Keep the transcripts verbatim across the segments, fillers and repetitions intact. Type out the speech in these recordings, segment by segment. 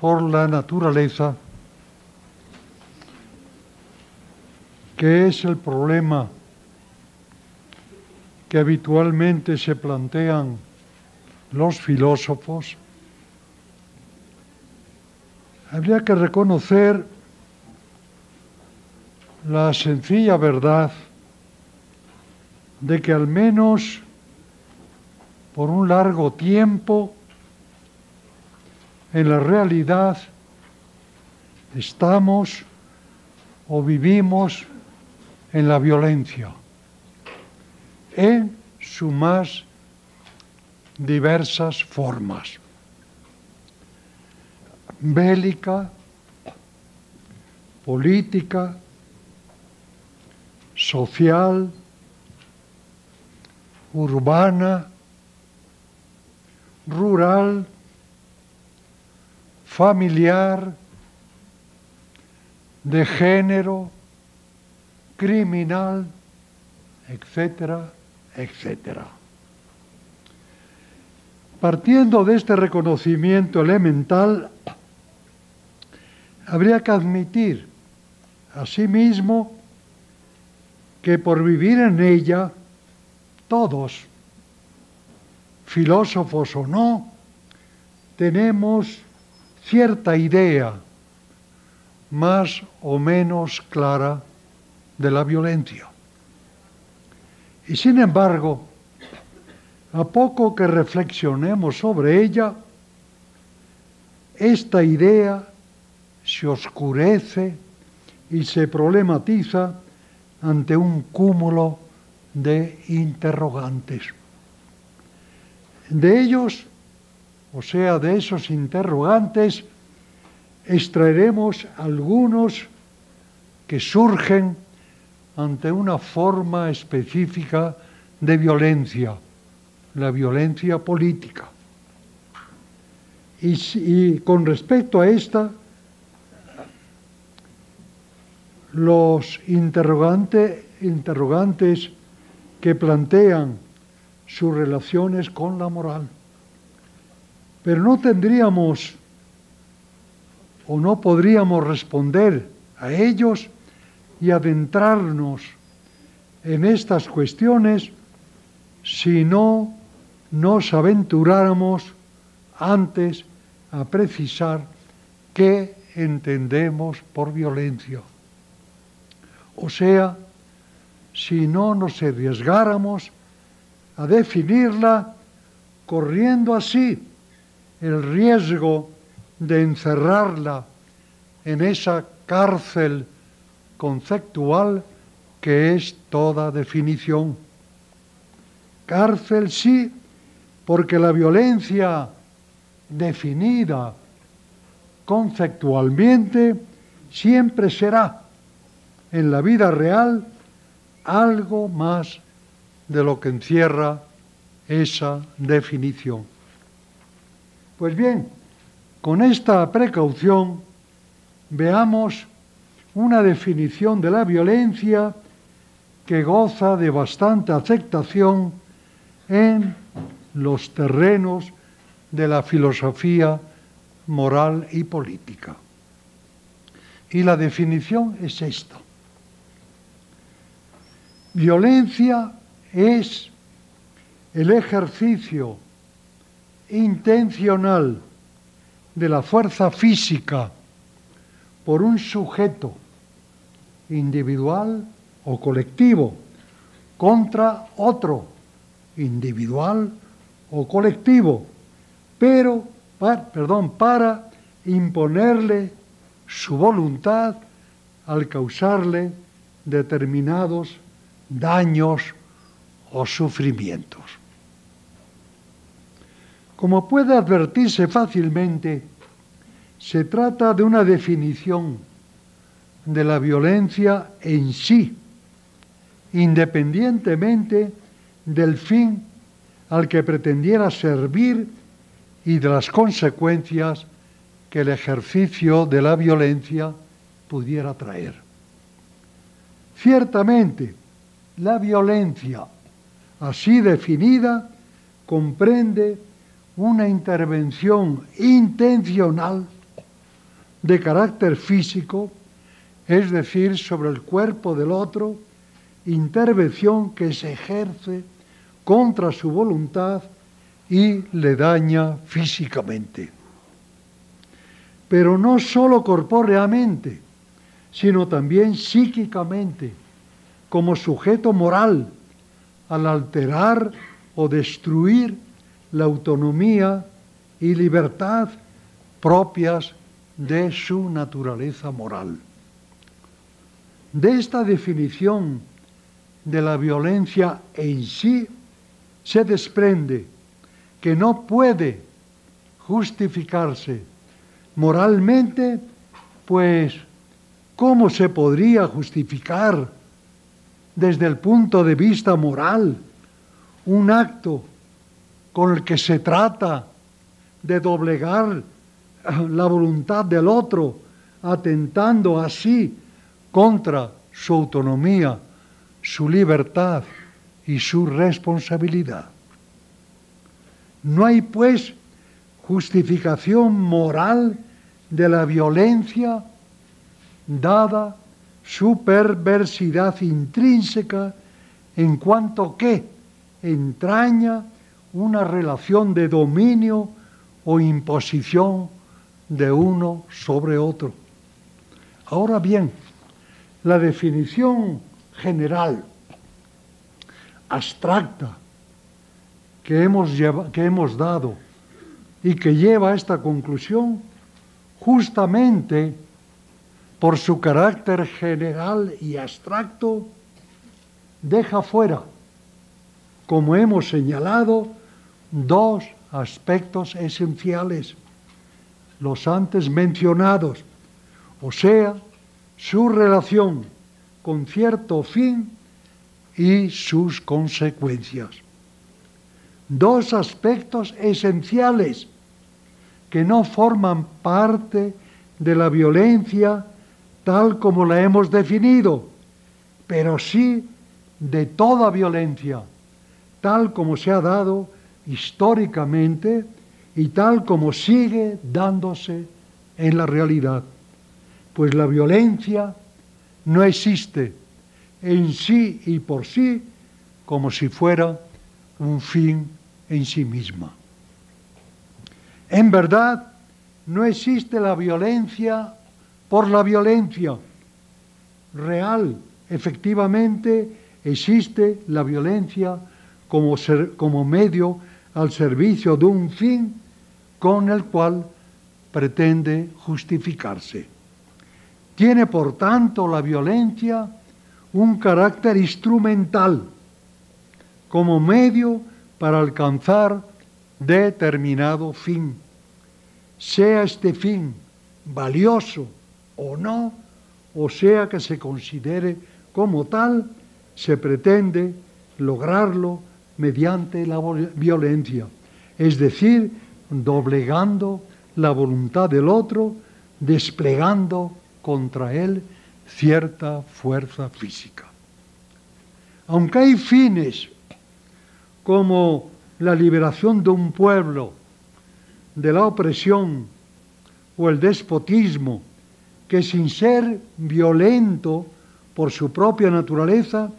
por la naturaleza, que es el problema que habitualmente se plantean los filósofos, habría que reconocer la sencilla verdad de que al menos por un largo tiempo en la realidad estamos o vivimos en la violencia, en sus más diversas formas, bélica, política, social, urbana, rural, familiar, de género, criminal, etcétera, etcétera. Partiendo de este reconocimiento elemental, habría que admitir, asimismo, que por vivir en ella, todos, filósofos o no, tenemos cierta idea más o menos clara de la violencia. Y sin embargo, a poco que reflexionemos sobre ella, esta idea se oscurece y se problematiza ante un cúmulo de interrogantes. De ellos, o sea, de esos interrogantes, extraeremos algunos que surgen ante una forma específica de violencia, la violencia política. Y, y con respecto a esta, los interrogante, interrogantes que plantean sus relaciones con la moral. Pero no tendríamos o no podríamos responder a ellos y adentrarnos en estas cuestiones si no nos aventuráramos antes a precisar qué entendemos por violencia. O sea, si no nos arriesgáramos a definirla, corriendo así el riesgo de encerrarla en esa cárcel conceptual que es toda definición. Cárcel sí, porque la violencia definida conceptualmente siempre será en la vida real algo más de lo que encierra esa definición. Pues bien, con esta precaución veamos una definición de la violencia que goza de bastante aceptación en los terrenos de la filosofía moral y política. Y la definición es esta. Violencia es el ejercicio intencional de la fuerza física por un sujeto individual o colectivo contra otro individual o colectivo, pero para, perdón, para imponerle su voluntad al causarle determinados daños o sufrimientos. Como puede advertirse fácilmente, se trata de una definición de la violencia en sí, independientemente del fin al que pretendiera servir y de las consecuencias que el ejercicio de la violencia pudiera traer. Ciertamente, la violencia, así definida, comprende una intervención intencional de carácter físico, es decir, sobre el cuerpo del otro, intervención que se ejerce contra su voluntad y le daña físicamente. Pero no solo corpóreamente, sino también psíquicamente, como sujeto moral, al alterar o destruir la autonomía y libertad propias de su naturaleza moral. De esta definición de la violencia en sí se desprende que no puede justificarse moralmente, pues ¿cómo se podría justificar desde el punto de vista moral un acto con el que se trata de doblegar la voluntad del otro, atentando así contra su autonomía, su libertad y su responsabilidad? No hay, pues, justificación moral de la violencia, dada su perversidad intrínseca, en cuanto que entraña una relación de dominio o imposición de uno sobre otro. Ahora bien, la definición general, abstracta, que hemos, lleva, que hemos dado y que lleva a esta conclusión, justamente por su carácter general y abstracto, deja fuera, como hemos señalado, dos aspectos esenciales, los antes mencionados, o sea, su relación con cierto fin y sus consecuencias. Dos aspectos esenciales que no forman parte de la violencia tal como la hemos definido, pero sí de toda violencia, tal como se ha dado históricamente y tal como sigue dándose en la realidad. Pues la violencia no existe en sí y por sí como si fuera un fin en sí misma. En verdad, no existe la violencia por la violencia real. Efectivamente, existe la violencia como, ser, como medio al servicio de un fin con el cual pretende justificarse. Tiene, por tanto, la violencia un carácter instrumental, como medio para alcanzar determinado fin. Sea este fin valioso o no, o sea que se considere como tal, se pretende lograrlo mediante la violencia, es decir, doblegando la voluntad del otro, desplegando contra él cierta fuerza física. Aunque hay fines como la liberación de un pueblo de la opresión o el despotismo, que sin ser violento por su propia naturaleza,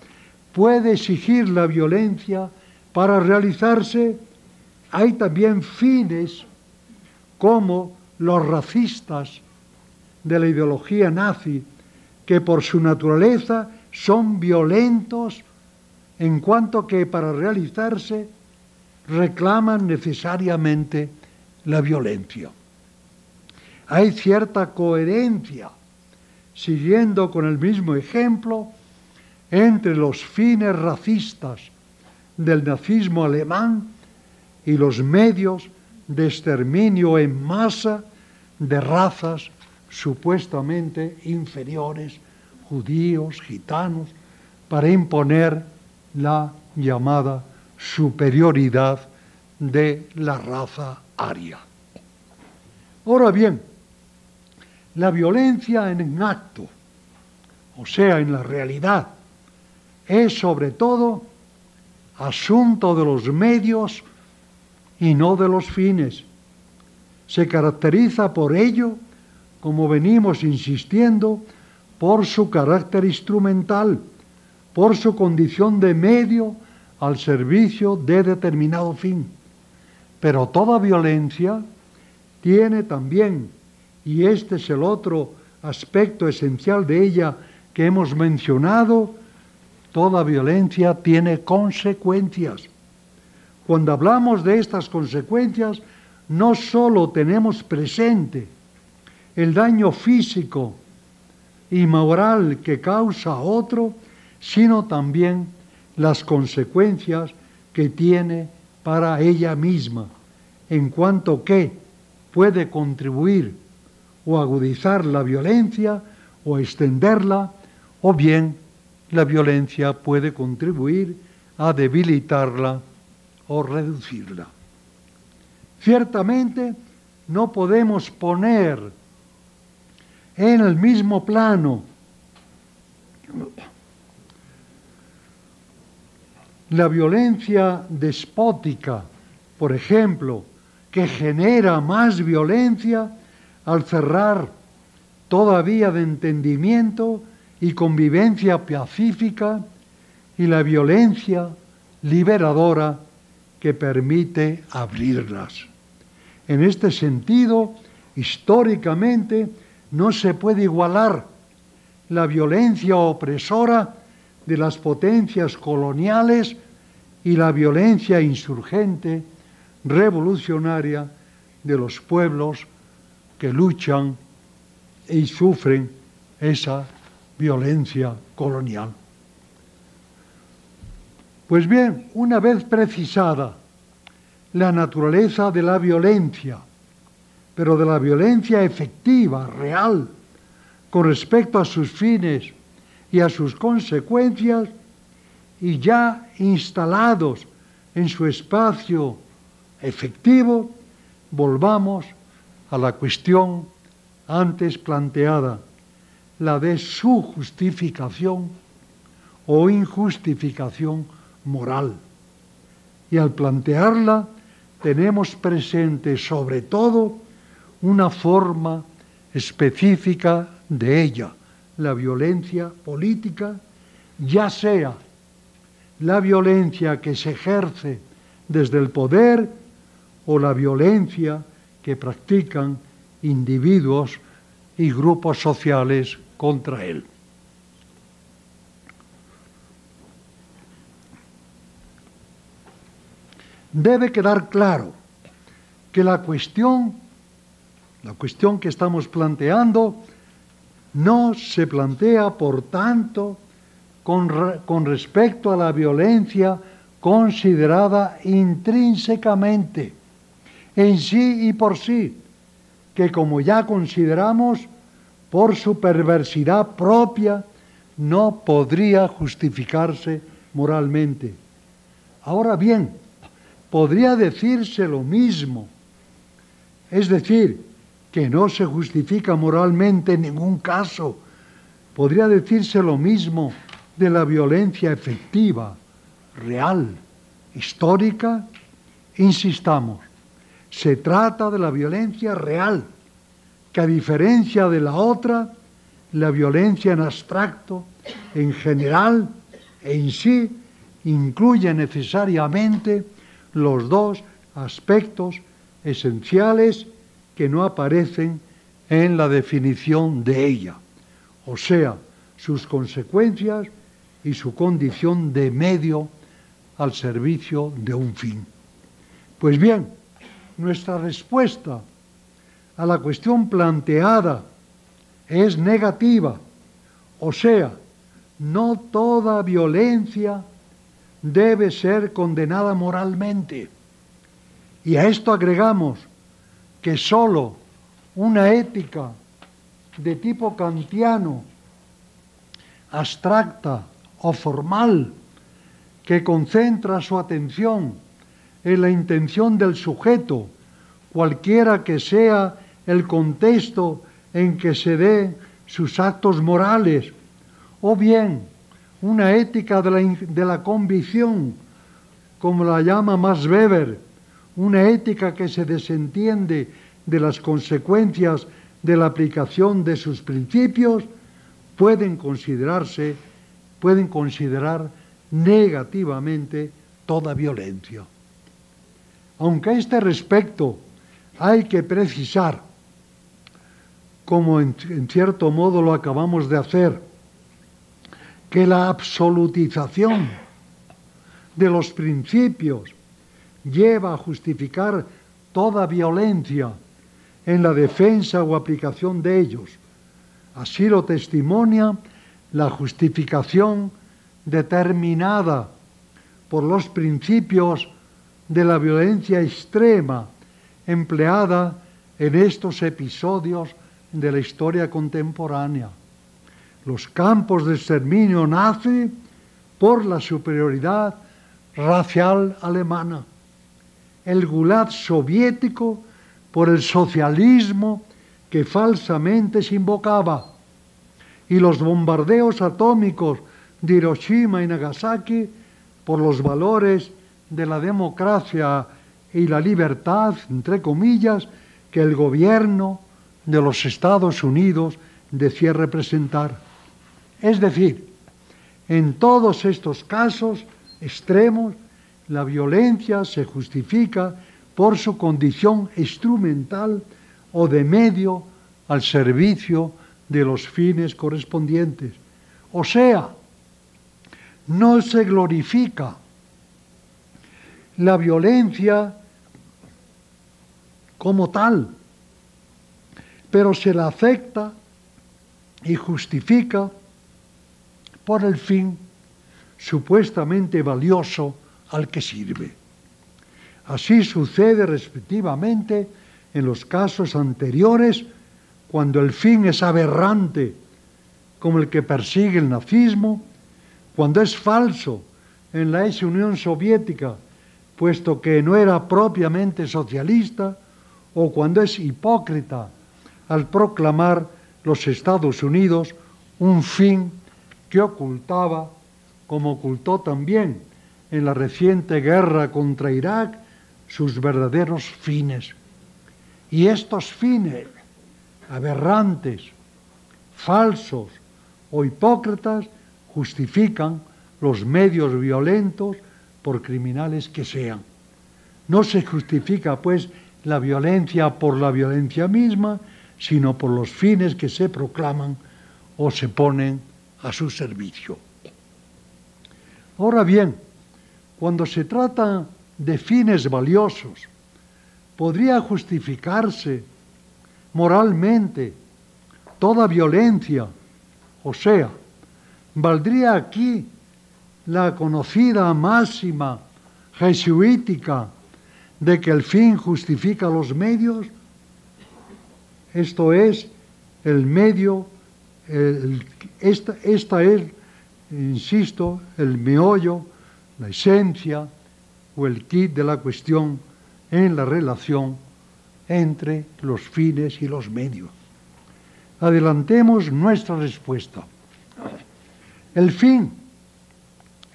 puede exigir la violencia para realizarse, hay también fines como los racistas de la ideología nazi, que por su naturaleza son violentos en cuanto que para realizarse reclaman necesariamente la violencia. Hay cierta coherencia, siguiendo con el mismo ejemplo, entre los fines racistas del nazismo alemán y los medios de exterminio en masa de razas supuestamente inferiores, judíos, gitanos, para imponer la llamada superioridad de la raza aria. Ahora bien, la violencia en acto, o sea, en la realidad, es sobre todo asunto de los medios y no de los fines. Se caracteriza por ello como venimos insistiendo, por su carácter instrumental, por su condición de medio al servicio de determinado fin. Pero toda violencia tiene también, y este es el otro aspecto esencial de ella que hemos mencionado, toda violencia tiene consecuencias. Cuando hablamos de estas consecuencias, no solo tenemos presente el daño físico y moral que causa a otro, sino también las consecuencias que tiene para ella misma, en cuanto que puede contribuir o agudizar la violencia o extenderla, o bien la violencia puede contribuir a debilitarla o reducirla. Ciertamente no podemos poner en el mismo plano la violencia despótica, por ejemplo, que genera más violencia, al cerrar toda vía de entendimiento y convivencia pacífica, y la violencia liberadora que permite abrirlas. En este sentido, históricamente, no se puede igualar la violencia opresora de las potencias coloniales y la violencia insurgente, revolucionaria de los pueblos que luchan y sufren esa violencia colonial. Pues bien, una vez precisada la naturaleza de la violencia, pero de la violencia efectiva, real, con respecto a sus fines y a sus consecuencias, y ya instalados en su espacio efectivo, volvamos a la cuestión antes planteada, la de su justificación o injustificación moral. Y al plantearla tenemos presente sobre todo una forma específica de ella, la violencia política, ya sea la violencia que se ejerce desde el poder o la violencia que practican individuos y grupos sociales contra él. Debe quedar claro que la cuestión, la cuestión que estamos planteando, no se plantea, por tanto, con, re, con respecto a la violencia considerada intrínsecamente, en sí y por sí, que como ya consideramos, por su perversidad propia, no podría justificarse moralmente. Ahora bien, podría decirse lo mismo, es decir, que no se justifica moralmente en ningún caso. Podría decirse lo mismo de la violencia efectiva, real, histórica. Insistamos, se trata de la violencia real, que a diferencia de la otra, la violencia en abstracto, en general, en sí, incluye necesariamente los dos aspectos esenciales que no aparecen en la definición de ella, o sea, sus consecuencias y su condición de medio al servicio de un fin. Pues bien, nuestra respuesta a la cuestión planteada es negativa, o sea, no toda violencia debe ser condenada moralmente. Y a esto agregamos que solo una ética de tipo kantiano, abstracta o formal, que concentra su atención en la intención del sujeto, cualquiera que sea el contexto en que se den sus actos morales, o bien una ética de la, de la convicción, como la llama Max Weber, una ética que se desentiende de las consecuencias de la aplicación de sus principios pueden considerarse, pueden considerar negativamente toda violencia. Aunque a este respecto hay que precisar, como en, en cierto modo lo acabamos de hacer, que la absolutización de los principios lleva a justificar toda violencia en la defensa o aplicación de ellos. Así lo testimonia la justificación determinada por los principios de la violencia extrema empleada en estos episodios de la historia contemporánea. Los campos de exterminio nazi por la superioridad racial alemana, el gulag soviético por el socialismo que falsamente se invocaba, y los bombardeos atómicos de Hiroshima y Nagasaki por los valores de la democracia y la libertad, entre comillas, que el gobierno de los Estados Unidos decía representar. Es decir, en todos estos casos extremos, la violencia se justifica por su condición instrumental o de medio al servicio de los fines correspondientes. O sea, no se glorifica la violencia como tal, pero se la acepta y justifica por el fin supuestamente valioso al que sirve. Así sucede respectivamente en los casos anteriores, cuando el fin es aberrante, como el que persigue el nazismo, cuando es falso en la ex Unión Soviética, puesto que no era propiamente socialista, o cuando es hipócrita al proclamar los Estados Unidos un fin que ocultaba, como ocultó también en la reciente guerra contra Irak, sus verdaderos fines. Y estos fines aberrantes, falsos o hipócritas justifican los medios violentos por criminales que sean. No se justifica, pues, la violencia por la violencia misma, sino por los fines que se proclaman o se ponen a su servicio. Ahora bien, cuando se trata de fines valiosos, podría justificarse moralmente toda violencia, o sea, valdría aquí la conocida máxima jesuítica de que el fin justifica los medios. Esto es, el medio, el, esta, esta es, insisto, el meollo, la esencia o el quid de la cuestión en la relación entre los fines y los medios. Adelantemos nuestra respuesta. El fin,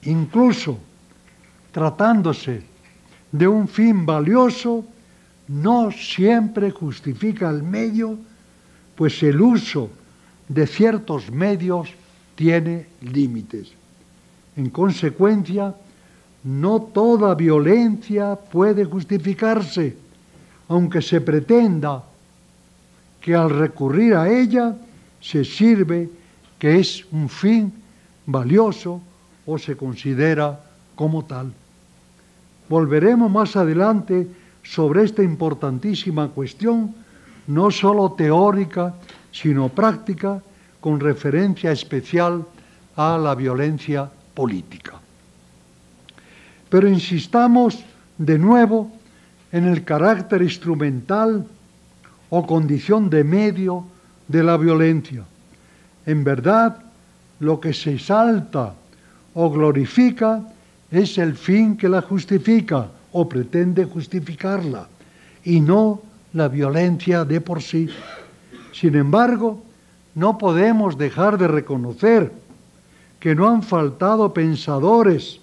incluso tratándose de un fin valioso, no siempre justifica el medio, pues el uso de ciertos medios tiene límites. En consecuencia, no toda violencia puede justificarse, aunque se pretenda que al recurrir a ella se sirve que es un fin valioso o se considera como tal. Volveremos más adelante sobre esta importantísima cuestión, no solo teórica, sino práctica, con referencia especial a la violencia política. Pero insistamos de nuevo en el carácter instrumental o condición de medio de la violencia. En verdad, lo que se exalta o glorifica es el fin que la justifica o pretende justificarla, y no la violencia de por sí. Sin embargo, no podemos dejar de reconocer que no han faltado pensadores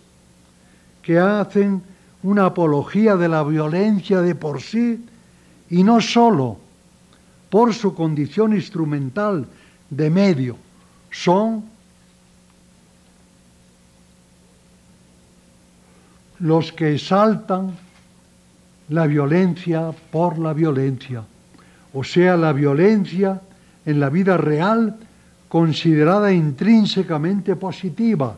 que hacen una apología de la violencia de por sí, y no sólo por su condición instrumental de medio, son los que exaltan la violencia por la violencia, o sea, la violencia en la vida real considerada intrínsecamente positiva,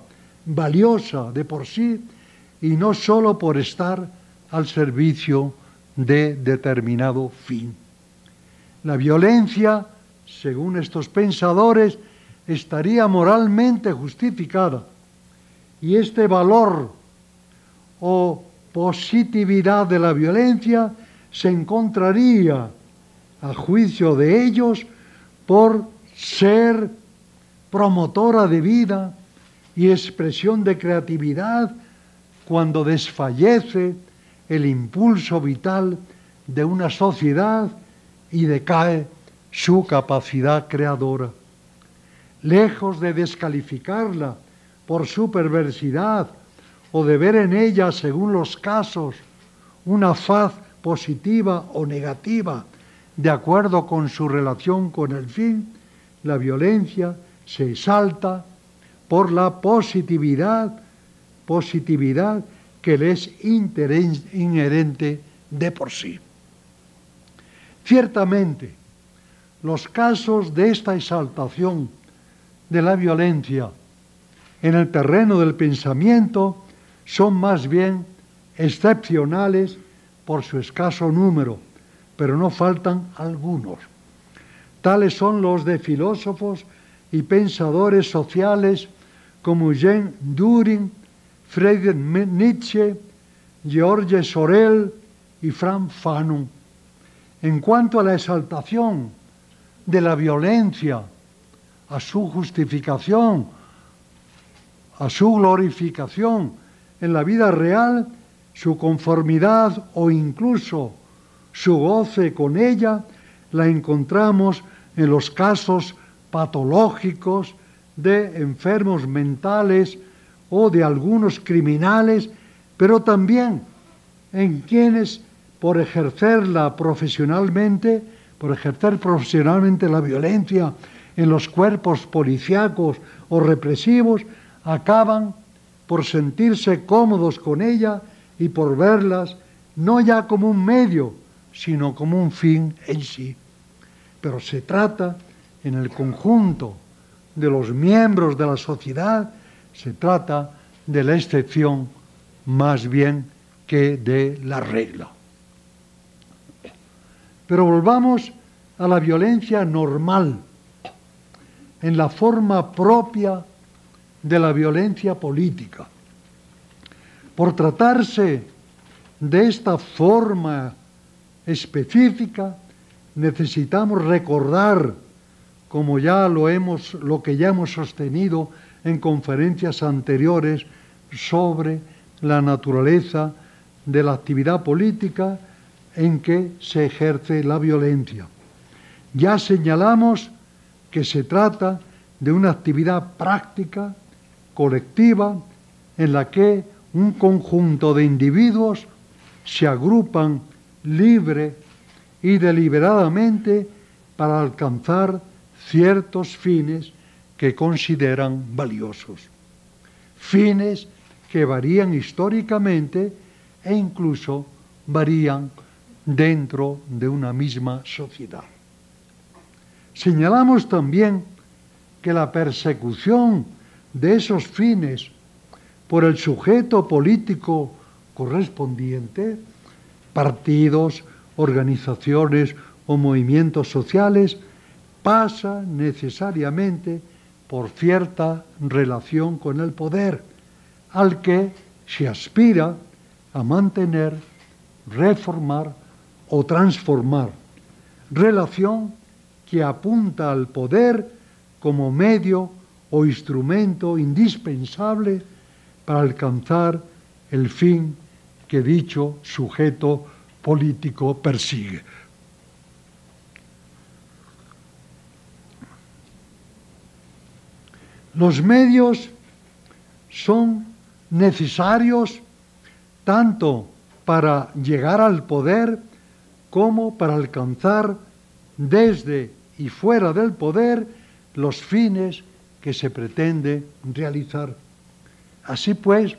valiosa de por sí, y no solo por estar al servicio de determinado fin. La violencia, según estos pensadores, estaría moralmente justificada, y este valor o positividad de la violencia se encontraría, a juicio de ellos, por ser promotora de vida y expresión de creatividad cuando desfallece el impulso vital de una sociedad y decae su capacidad creadora. Lejos de descalificarla por su perversidad o de ver en ella, según los casos, una faz positiva o negativa de acuerdo con su relación con el fin, la violencia se exalta por la positividad, positividad que le es inherente de por sí. Ciertamente, los casos de esta exaltación de la violencia en el terreno del pensamiento son más bien excepcionales por su escaso número, pero no faltan algunos. Tales son los de filósofos y pensadores sociales como Eugene Dürring, Friedrich Nietzsche, Georges Sorel y Frantz Fanon. En cuanto a la exaltación de la violencia, a su justificación, a su glorificación en la vida real, su conformidad o incluso su goce con ella, la encontramos en los casos patológicos de enfermos mentales o de algunos criminales, pero también en quienes, por ejercerla profesionalmente, por ejercer profesionalmente la violencia en los cuerpos policíacos o represivos, acaban por sentirse cómodos con ella y por verlas no ya como un medio, sino como un fin en sí. Pero se trata, en el conjunto de los miembros de la sociedad, se trata de la excepción más bien que de la regla. Pero volvamos a la violencia normal, en la forma propia de la violencia política. Por tratarse de esta forma específica, necesitamos recordar, como ya lo hemos, lo que ya hemos sostenido en conferencias anteriores sobre la naturaleza de la actividad política en que se ejerce la violencia. Ya señalamos que se trata de una actividad práctica, colectiva, en la que un conjunto de individuos se agrupan libre y deliberadamente para alcanzar ciertos fines que consideran valiosos. Fines que varían históricamente e incluso varían dentro de una misma sociedad. Señalamos también que la persecución de esos fines por el sujeto político correspondiente, partidos, organizaciones o movimientos sociales, pasa necesariamente por cierta relación con el poder, al que se aspira a mantener, reformar o transformar, relación que apunta al poder como medio o instrumento indispensable para alcanzar el fin que dicho sujeto político persigue. Los medios son necesarios tanto para llegar al poder como para alcanzar desde y fuera del poder, los fines que se pretende realizar. Así pues,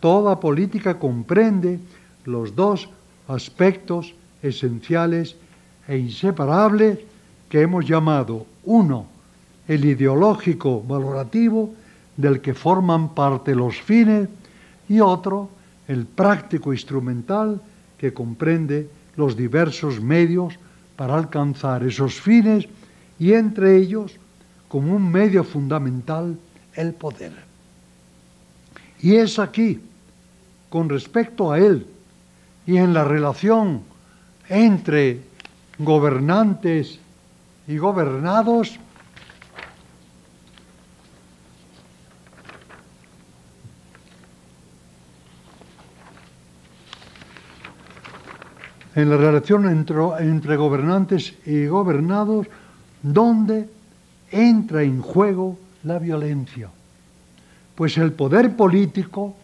toda política comprende los dos aspectos esenciales e inseparables que hemos llamado, uno, el ideológico valorativo del que forman parte los fines, y otro, el práctico instrumental que comprende los diversos medios para alcanzar esos fines y entre ellos, como un medio fundamental, el poder. Y es aquí, con respecto a él, y en la relación entre gobernantes y gobernados, en la relación entre, entre gobernantes y gobernados, donde entra en juego la violencia. Pues el poder político,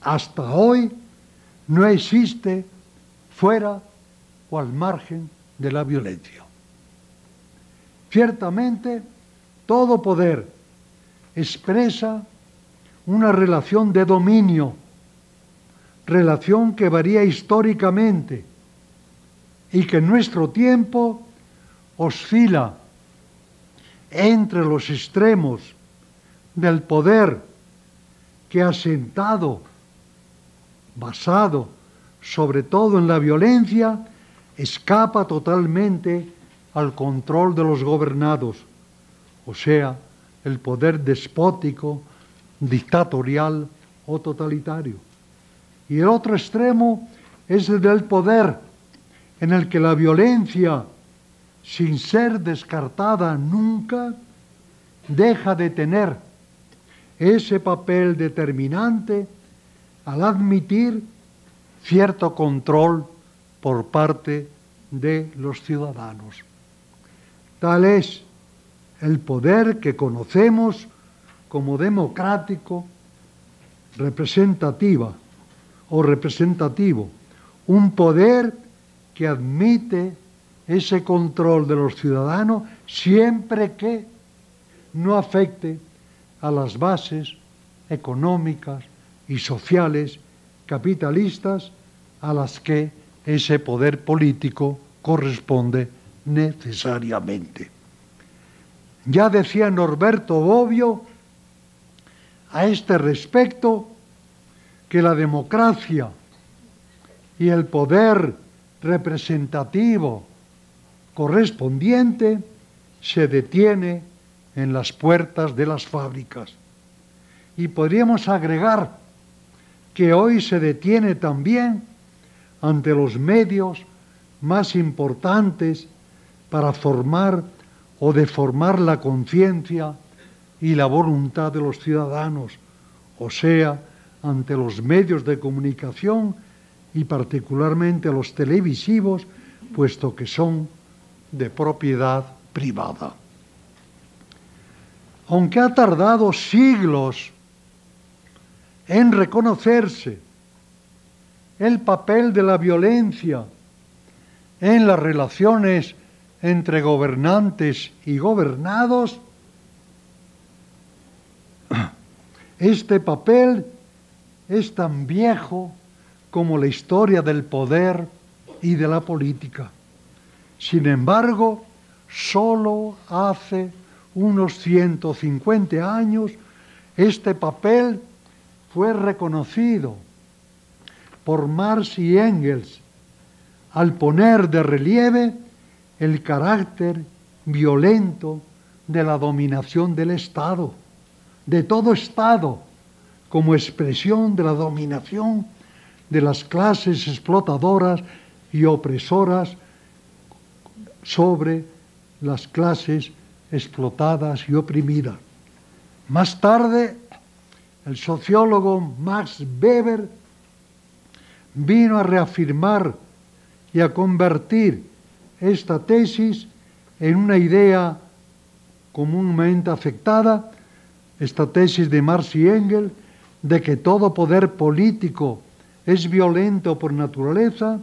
hasta hoy, no existe fuera o al margen de la violencia. Ciertamente, todo poder expresa una relación de dominio, relación que varía históricamente, y que en nuestro tiempo oscila entre los extremos del poder que asentado, basado sobre todo en la violencia, escapa totalmente al control de los gobernados, o sea, el poder despótico, dictatorial o totalitario. Y el otro extremo es el del poder, en el que la violencia, sin ser descartada nunca, deja de tener ese papel determinante al admitir cierto control por parte de los ciudadanos. Tal es el poder que conocemos como democrático, representativa o representativo, un poder que admite ese control de los ciudadanos siempre que no afecte a las bases económicas y sociales capitalistas a las que ese poder político corresponde necesariamente. Ya decía Norberto Bobbio a este respecto que la democracia y el poder representativo correspondiente se detiene en las puertas de las fábricas. Y podríamos agregar que hoy se detiene también ante los medios más importantes para formar o deformar la conciencia y la voluntad de los ciudadanos, o sea, ante los medios de comunicación y particularmente los televisivos, puesto que son de propiedad privada. Aunque ha tardado siglos en reconocerse el papel de la violencia en las relaciones entre gobernantes y gobernados, este papel es tan viejo como la historia del poder y de la política. Sin embargo, solo hace unos ciento cincuenta años este papel fue reconocido por Marx y Engels al poner de relieve el carácter violento de la dominación del Estado, de todo Estado, como expresión de la dominación de las clases explotadoras y opresoras sobre las clases explotadas y oprimidas. Más tarde, el sociólogo Max Weber vino a reafirmar y a convertir esta tesis en una idea comúnmente aceptada, esta tesis de Marx y Engels, de que todo poder político es violento por naturaleza.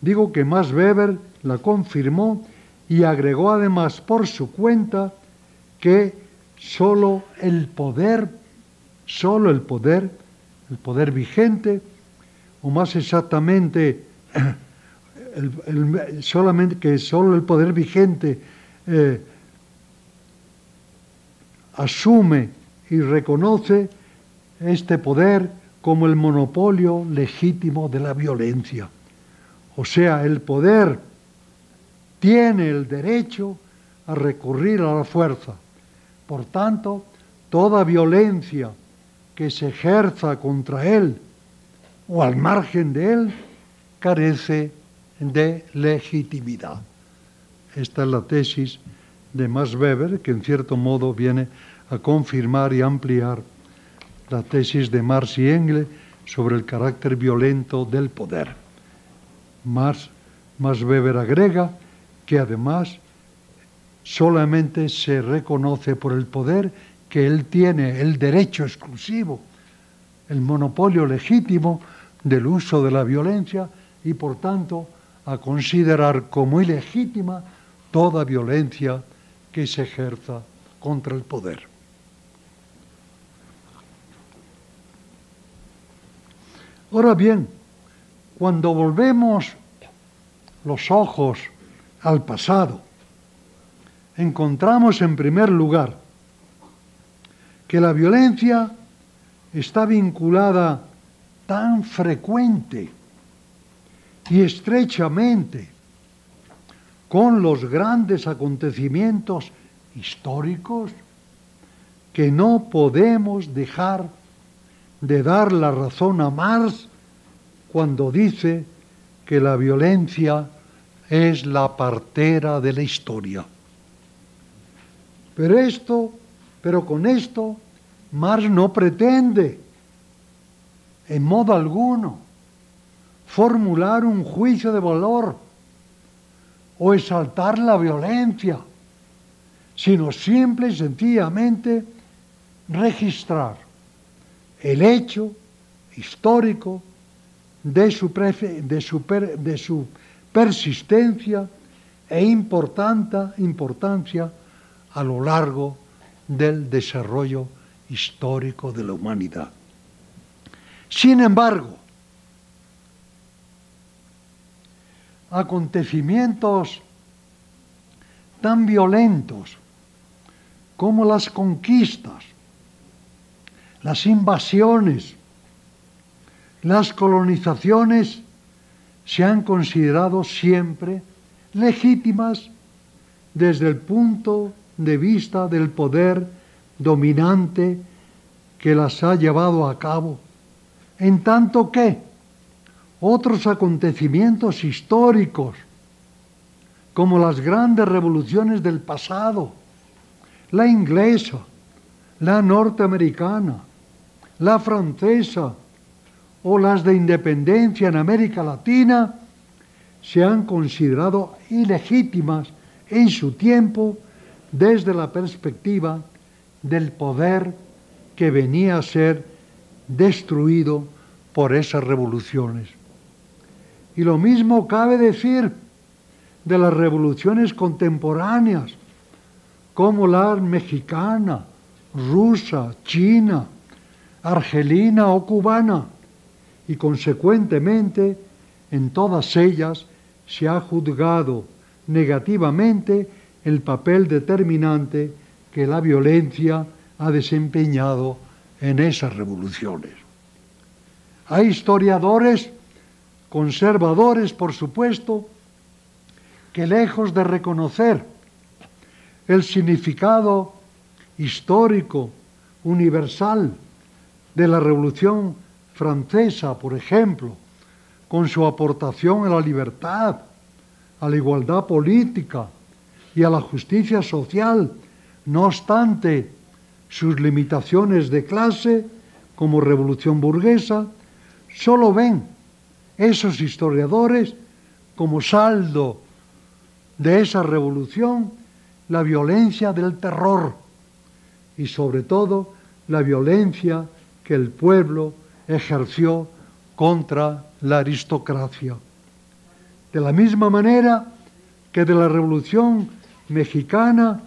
Digo que Max Weber la confirmó y agregó además por su cuenta que solo el poder, solo el poder, el poder vigente, o más exactamente, el, el, solamente, que solo el poder vigente eh, asume y reconoce este poder como el monopolio legítimo de la violencia. O sea, el poder tiene el derecho a recurrir a la fuerza. Por tanto, toda violencia que se ejerza contra él o al margen de él carece de legitimidad. Esta es la tesis de Max Weber, que en cierto modo viene a confirmar y ampliar la tesis de Marx y Engels sobre el carácter violento del poder. Max, Max Weber agrega que además solamente se reconoce por el poder que él tiene el derecho exclusivo, el monopolio legítimo del uso de la violencia y, por tanto, a considerar como ilegítima toda violencia que se ejerza contra el poder. Ahora bien, cuando volvemos los ojos al pasado, encontramos en primer lugar que la violencia está vinculada tan frecuente y estrechamente con los grandes acontecimientos históricos que no podemos dejar de dar la razón a Marx cuando dice que la violencia es la partera de la historia. Pero esto, pero con esto, Marx no pretende, en modo alguno, formular un juicio de valor o exaltar la violencia, sino simple y sencillamente registrar el hecho histórico de su, prefe, de su, per, de su persistencia e importancia a lo largo del desarrollo histórico de la humanidad. Sin embargo, acontecimientos tan violentos como las conquistas, las invasiones, las colonizaciones se han considerado siempre legítimas desde el punto de vista del poder dominante que las ha llevado a cabo, en tanto que otros acontecimientos históricos, como las grandes revoluciones del pasado, la inglesa, la norteamericana, la francesa o las de independencia en América Latina, se han considerado ilegítimas en su tiempo desde la perspectiva del poder que venía a ser destruido por esas revoluciones. Y lo mismo cabe decir de las revoluciones contemporáneas, como la mexicana, rusa, china, argelina o cubana, y consecuentemente en todas ellas se ha juzgado negativamente el papel determinante que la violencia ha desempeñado en esas revoluciones. Hay historiadores conservadores, por supuesto, que lejos de reconocer el significado histórico universal de la Revolución Francesa, por ejemplo, con su aportación a la libertad, a la igualdad política y a la justicia social, no obstante sus limitaciones de clase como revolución burguesa, solo ven esos historiadores como saldo de esa revolución la violencia del terror y sobre todo la violencia que el pueblo ejerció contra la aristocracia. De la misma manera, que de la Revolución Mexicana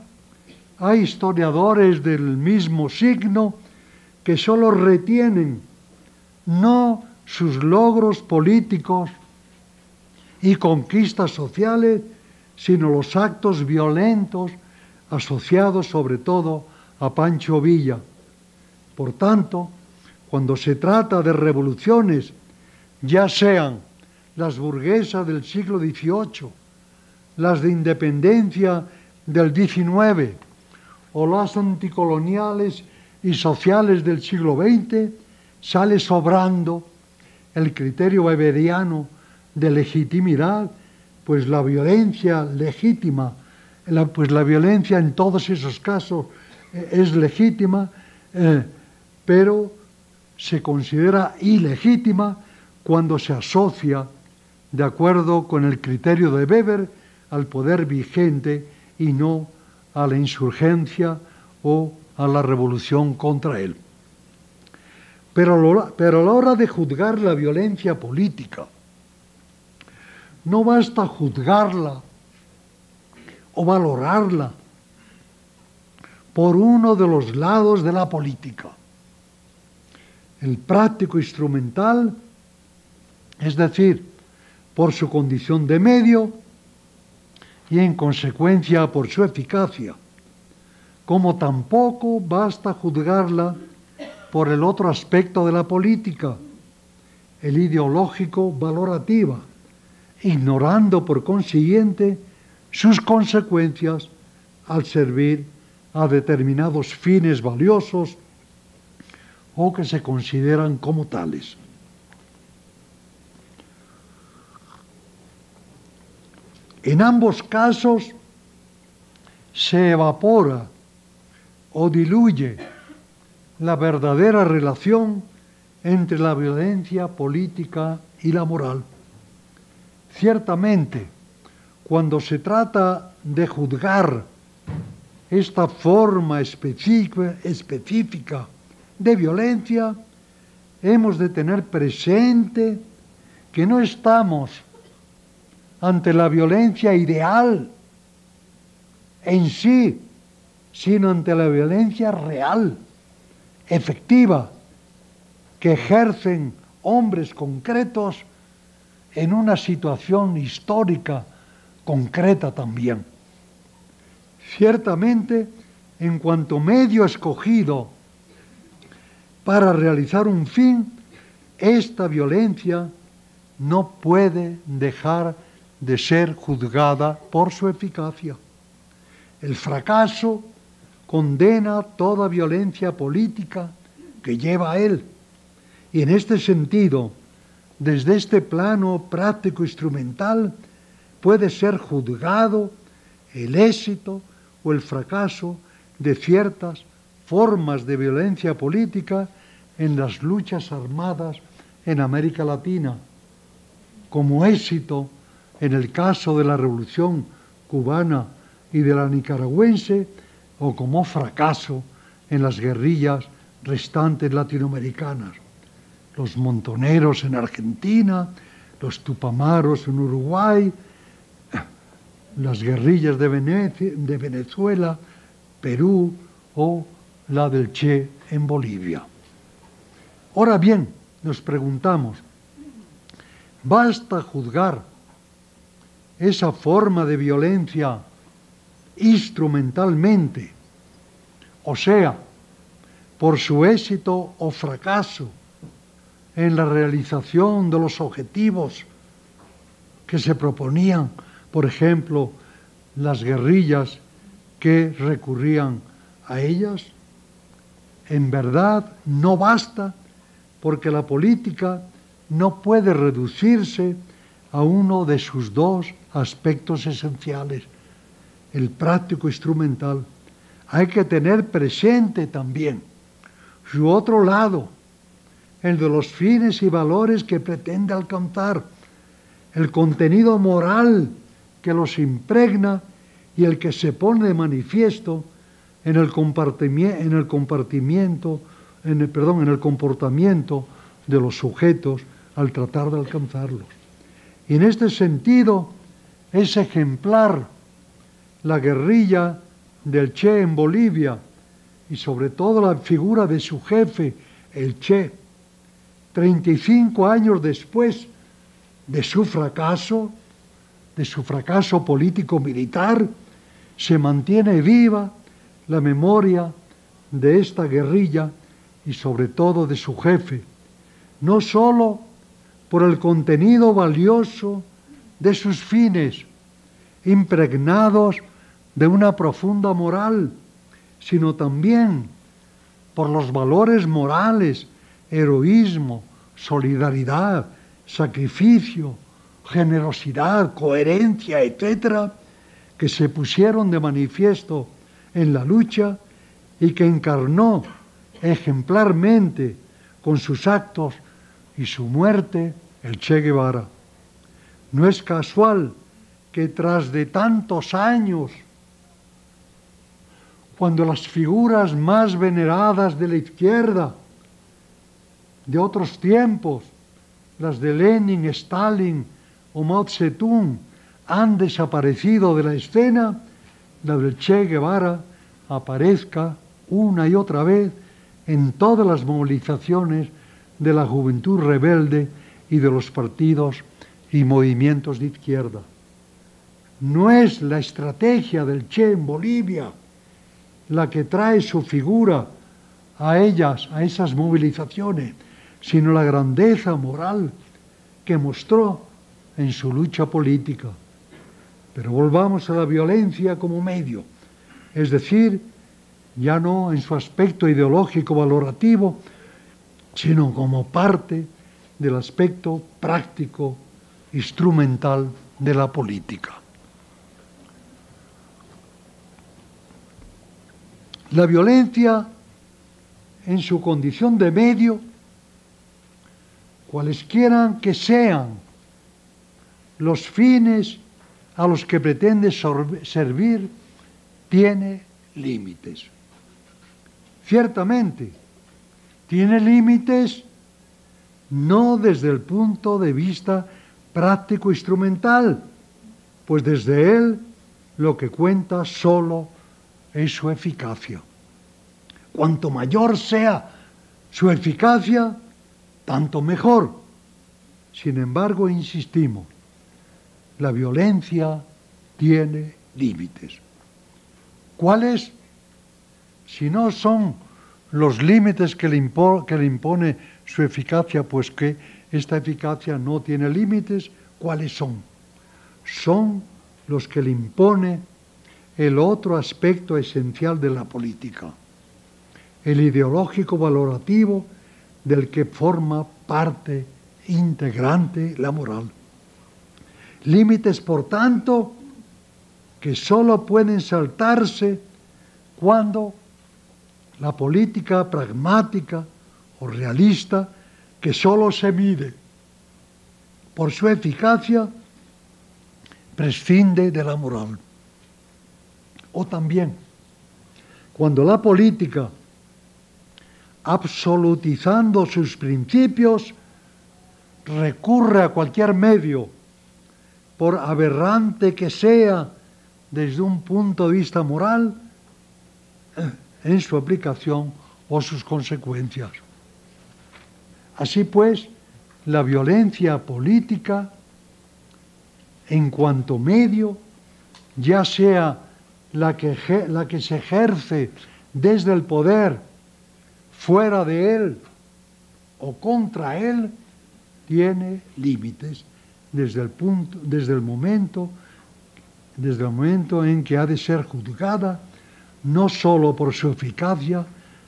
hay historiadores del mismo signo que solo retienen no sus logros políticos y conquistas sociales, sino los actos violentos asociados sobre todo a Pancho Villa. Por tanto, cuando se trata de revoluciones, ya sean las burguesas del siglo dieciocho, las de independencia del diecinueve o las anticoloniales y sociales del siglo veinte, sale sobrando el criterio weberiano de legitimidad, pues la violencia legítima, la, pues la violencia en todos esos casos eh, es legítima, eh, pero se considera ilegítima cuando se asocia, de acuerdo con el criterio de Weber, al poder vigente y no a la insurgencia o a la revolución contra él. Pero, lo, pero a la hora de juzgar la violencia política, no basta juzgarla o valorarla por uno de los lados de la política. El práctico instrumental, es decir, por su condición de medio y en consecuencia por su eficacia, como tampoco basta juzgarla por el otro aspecto de la política, el ideológico valorativa, ignorando por consiguiente sus consecuencias al servir a determinados fines valiosos o que se consideran como tales. En ambos casos se evapora o diluye la verdadera relación entre la violencia política y la moral. Ciertamente, cuando se trata de juzgar esta forma específica de violencia, hemos de tener presente que no estamos ante la violencia ideal en sí, sino ante la violencia real, efectiva, que ejercen hombres concretos en una situación histórica concreta también. Ciertamente, en cuanto medio escogido para realizar un fin, esta violencia no puede dejar de ser juzgada por su eficacia. El fracaso condena toda violencia política que lleva a él, y en este sentido, desde este plano práctico-instrumental puede ser juzgado el éxito o el fracaso de ciertas formas de violencia política en las luchas armadas en América Latina, como éxito en el caso de la Revolución Cubana y de la nicaragüense, o como fracaso en las guerrillas restantes latinoamericanas. Los montoneros en Argentina, los tupamaros en Uruguay, las guerrillas de Venecia, de Venezuela, Perú o la del Che en Bolivia. Ahora bien, nos preguntamos, ¿basta juzgar esa forma de violencia instrumentalmente, o sea, por su éxito o fracaso en la realización de los objetivos que se proponían, por ejemplo, las guerrillas que recurrían a ellas? En verdad, no basta, porque la política no puede reducirse a uno de sus dos aspectos esenciales, el práctico instrumental. Hay que tener presente también su otro lado, el de los fines y valores que pretende alcanzar, el contenido moral que los impregna y el que se pone de manifiesto en el compartimiento, en el compartimiento, en el, perdón, en el comportamiento de los sujetos al tratar de alcanzarlos. Y en este sentido es ejemplar la guerrilla del Che en Bolivia y sobre todo la figura de su jefe, el Che. treinta y cinco años después de su fracaso, de su fracaso político-militar, se mantiene viva la memoria de esta guerrilla y sobre todo de su jefe, no solo por el contenido valioso de sus fines, impregnados de una profunda moral, sino también por los valores morales, heroísmo, solidaridad, sacrificio, generosidad, coherencia, etcétera, que se pusieron de manifiesto en la lucha y que encarnó ejemplarmente con sus actos y su muerte el Che Guevara. No es casual que tras de tantos años, cuando las figuras más veneradas de la izquierda de otros tiempos, las de Lenin, Stalin o Mao Zedong, han desaparecido de la escena, la del Che Guevara aparezca una y otra vez en todas las movilizaciones de la juventud rebelde y de los partidos y movimientos de izquierda. No es la estrategia del Che en Bolivia la que trae su figura a ellas, a esas movilizaciones, sino la grandeza moral que mostró en su lucha política. Pero volvamos a la violencia como medio, es decir, ya no en su aspecto ideológico valorativo, sino como parte del aspecto práctico, instrumental de la política. La violencia, en su condición de medio, cualesquiera que sean los fines a los que pretende servir, tiene límites. Ciertamente, tiene límites no desde el punto de vista práctico-instrumental, pues desde él lo que cuenta solo es su eficacia. Cuanto mayor sea su eficacia, tanto mejor. Sin embargo, insistimos, la violencia tiene límites. ¿Cuáles? Si no son los límites que le impo- que le impone su eficacia, pues que esta eficacia no tiene límites, ¿cuáles son? Son los que le impone el otro aspecto esencial de la política, el ideológico valorativo del que forma parte integrante la moral. Límites, por tanto, que solo pueden saltarse cuando la política pragmática o realista, que solo se mide por su eficacia, prescinde de la moral. O también, cuando la política, absolutizando sus principios, recurre a cualquier medio, por aberrante que sea desde un punto de vista moral, en su aplicación o sus consecuencias. Así pues, la violencia política, en cuanto medio, ya sea la que, la que se ejerce desde el poder, fuera de él o contra él, tiene límites desde el punto, desde el momento, desde el momento en que ha de ser juzgada, no solo por su eficacia,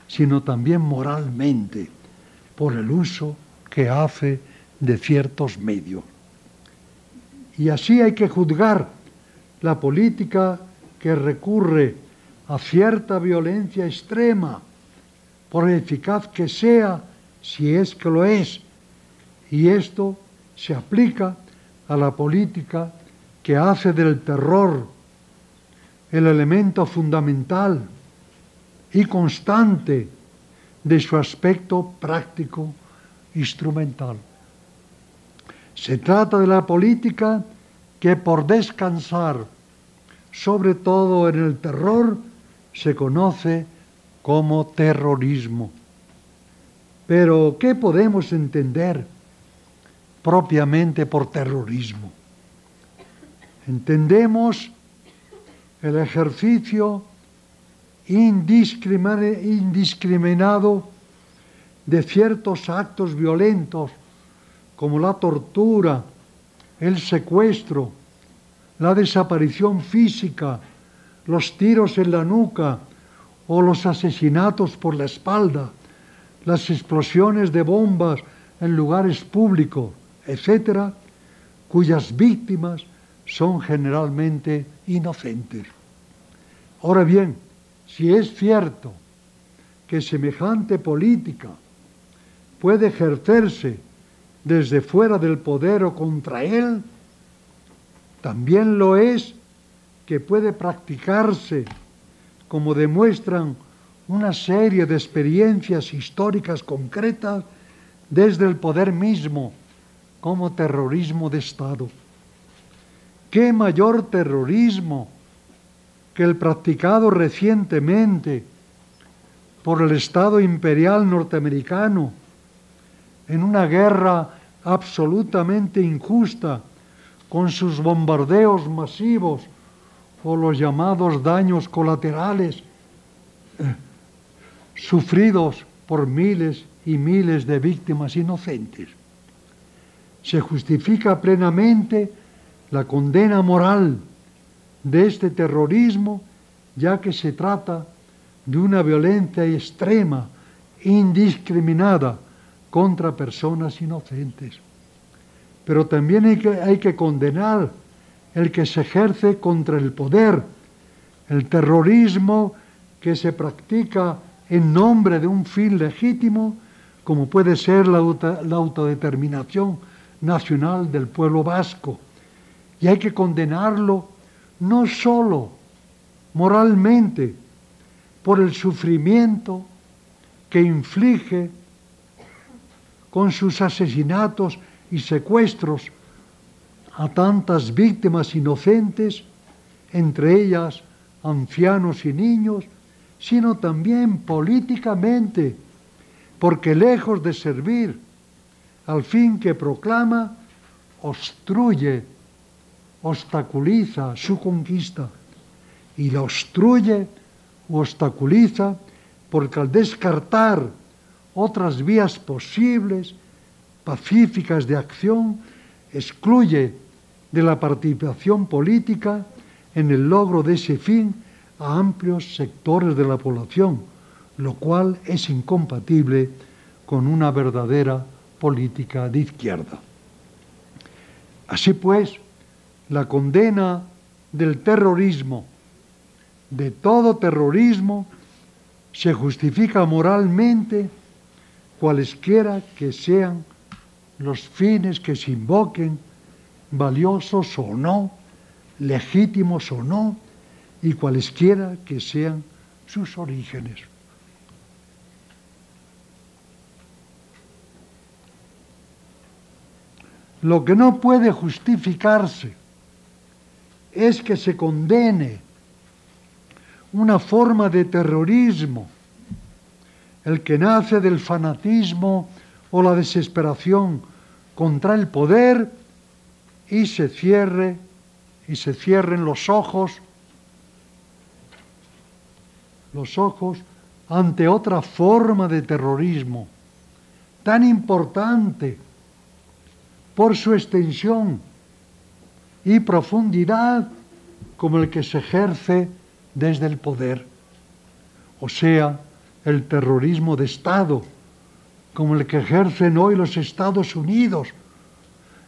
sino también moralmente, por el uso que hace de ciertos medios. Y así hay que juzgar la política que recurre a cierta violencia extrema, por eficaz que sea, si es que lo es. Y esto se aplica a la política que hace del terror el elemento fundamental y constante de su aspecto práctico instrumental. Se trata de la política que por descansar sobre todo en el terror se conoce como terrorismo. Pero, ¿qué podemos entender propiamente por terrorismo? Entendemos el ejercicio indiscriminado de ciertos actos violentos, como la tortura, el secuestro, la desaparición física, los tiros en la nuca o los asesinatos por la espalda, las explosiones de bombas en lugares públicos, etcétera, cuyas víctimas son generalmente inocentes. Ahora bien, si es cierto que semejante política puede ejercerse desde fuera del poder o contra él, también lo es que puede practicarse, como demuestran una serie de experiencias históricas concretas, desde el poder mismo, como terrorismo de Estado. ¿Qué mayor terrorismo que el practicado recientemente por el Estado imperial norteamericano en una guerra absolutamente injusta con sus bombardeos masivos o los llamados daños colaterales eh, sufridos por miles y miles de víctimas inocentes? Se justifica plenamente la condena moral de este terrorismo, ya que se trata de una violencia extrema, indiscriminada, contra personas inocentes. Pero también hay que, hay que condenar el que se ejerce contra el poder, el terrorismo que se practica en nombre de un fin legítimo, como puede ser la, auto, la autodeterminación nacional del pueblo vasco. Y hay que condenarlo no solo moralmente por el sufrimiento que inflige con sus asesinatos y secuestros a tantas víctimas inocentes, entre ellas ancianos y niños, sino también políticamente, porque lejos de servir al fin que proclama, obstruye, obstaculiza su conquista, y la obstruye o obstaculiza porque al descartar otras vías posibles, pacíficas de acción, excluye de la participación política en el logro de ese fin a amplios sectores de la población, lo cual es incompatible con una verdadera política de izquierda. Así pues, la condena del terrorismo, de todo terrorismo, se justifica moralmente cualesquiera que sean los fines que se invoquen, valiosos o no, legítimos o no, y cualesquiera que sean sus orígenes. Lo que no puede justificarse es que se condene una forma de terrorismo, el que nace del fanatismo o la desesperación contra el poder, y se cierre y se cierren los ojos los ojos ante otra forma de terrorismo tan importante por su extensión y profundidad como el que se ejerce desde el poder, o sea, el terrorismo de Estado, como el que ejercen hoy los Estados Unidos,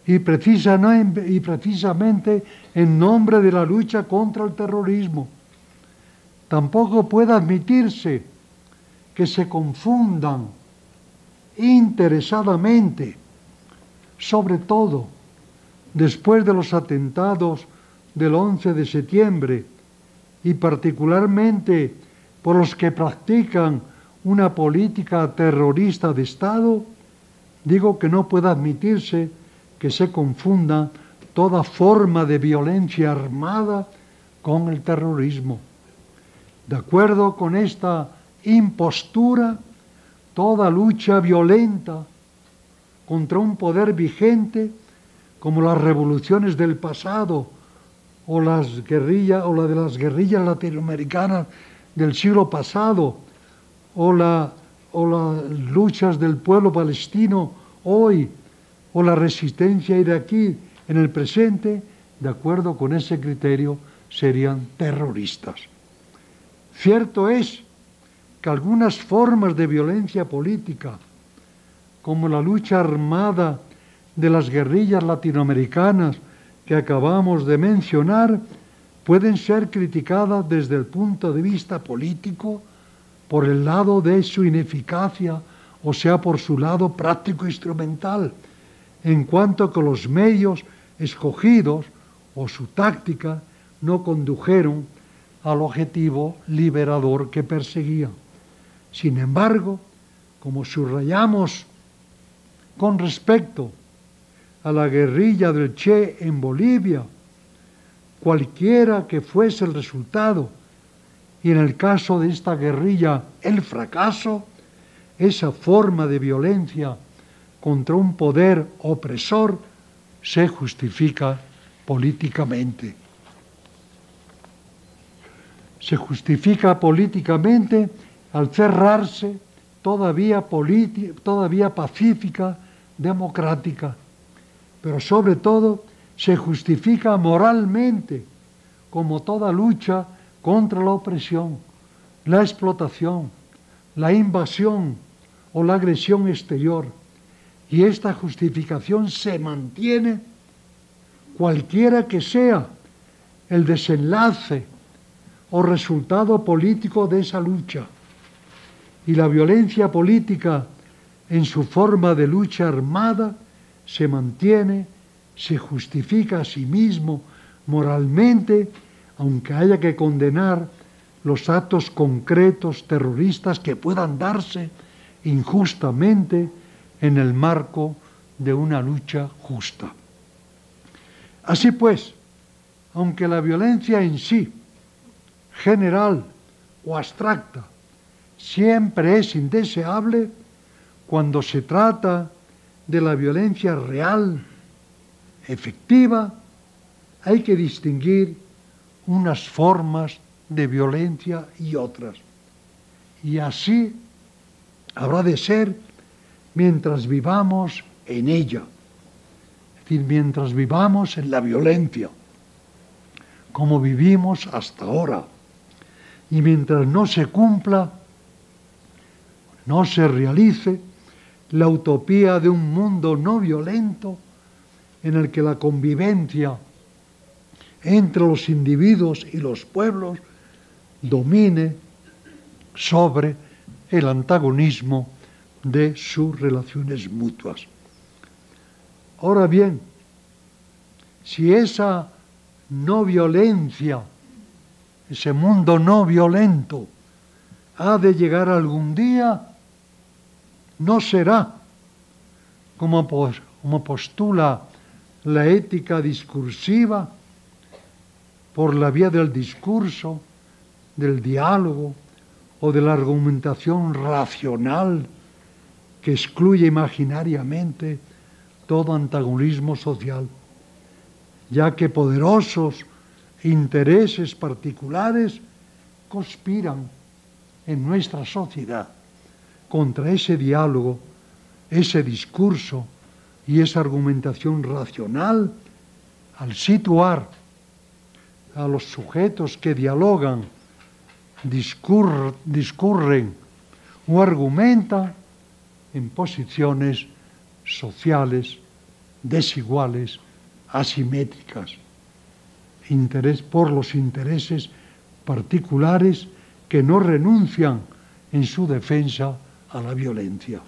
y precisamente en nombre de la lucha contra el terrorismo. Tampoco puede admitirse que se confundan interesadamente, sobre todo después de los atentados del once de septiembre, y particularmente por los que practican una política terrorista de Estado, digo que no puede admitirse que se confunda toda forma de violencia armada con el terrorismo. De acuerdo con esta impostura, toda lucha violenta contra un poder vigente, como las revoluciones del pasado o las guerrillas o la de las guerrillas latinoamericanas del siglo pasado o, la, o las luchas del pueblo palestino hoy o la resistencia iraquí en el presente, de acuerdo con ese criterio, serían terroristas. Cierto es que algunas formas de violencia política, como la lucha armada de las guerrillas latinoamericanas que acabamos de mencionar, pueden ser criticadas desde el punto de vista político por el lado de su ineficacia, o sea, por su lado práctico instrumental, en cuanto que los medios escogidos o su táctica no condujeron al objetivo liberador que perseguía. Sin embargo, como subrayamos con respecto a la guerrilla del Che en Bolivia, cualquiera que fuese el resultado, y en el caso de esta guerrilla el fracaso, esa forma de violencia contra un poder opresor se justifica políticamente. Se justifica políticamente al cerrarse todavía, todavía pacífica, democrática, pero sobre todo se justifica moralmente, como toda lucha contra la opresión, la explotación, la invasión o la agresión exterior, y esta justificación se mantiene cualquiera que sea el desenlace o resultado político de esa lucha. Y la violencia política en su forma de lucha armada se mantiene, se justifica a sí mismo moralmente, aunque haya que condenar los actos concretos terroristas que puedan darse injustamente en el marco de una lucha justa. Así pues, aunque la violencia en sí, general o abstracta, siempre es indeseable, cuando se trata de la violencia real, efectiva, hay que distinguir unas formas de violencia y otras. Y así habrá de ser mientras vivamos en ella, es decir, mientras vivamos en la violencia, como vivimos hasta ahora, y mientras no se cumpla, no se realice la utopía de un mundo no violento en el que la convivencia entre los individuos y los pueblos domine sobre el antagonismo de sus relaciones mutuas. Ahora bien, si esa no violencia, ese mundo no violento, ha de llegar algún día, no será, como, pos, como postula la ética discursiva, por la vía del discurso, del diálogo o de la argumentación racional que excluye imaginariamente todo antagonismo social, ya que poderosos intereses particulares conspiran en nuestra sociedad contra ese diálogo, ese discurso y esa argumentación racional, al situar a los sujetos que dialogan, discur- discurren o argumentan en posiciones sociales desiguales, asimétricas, interés por los intereses particulares que no renuncian en su defensa a la violencia.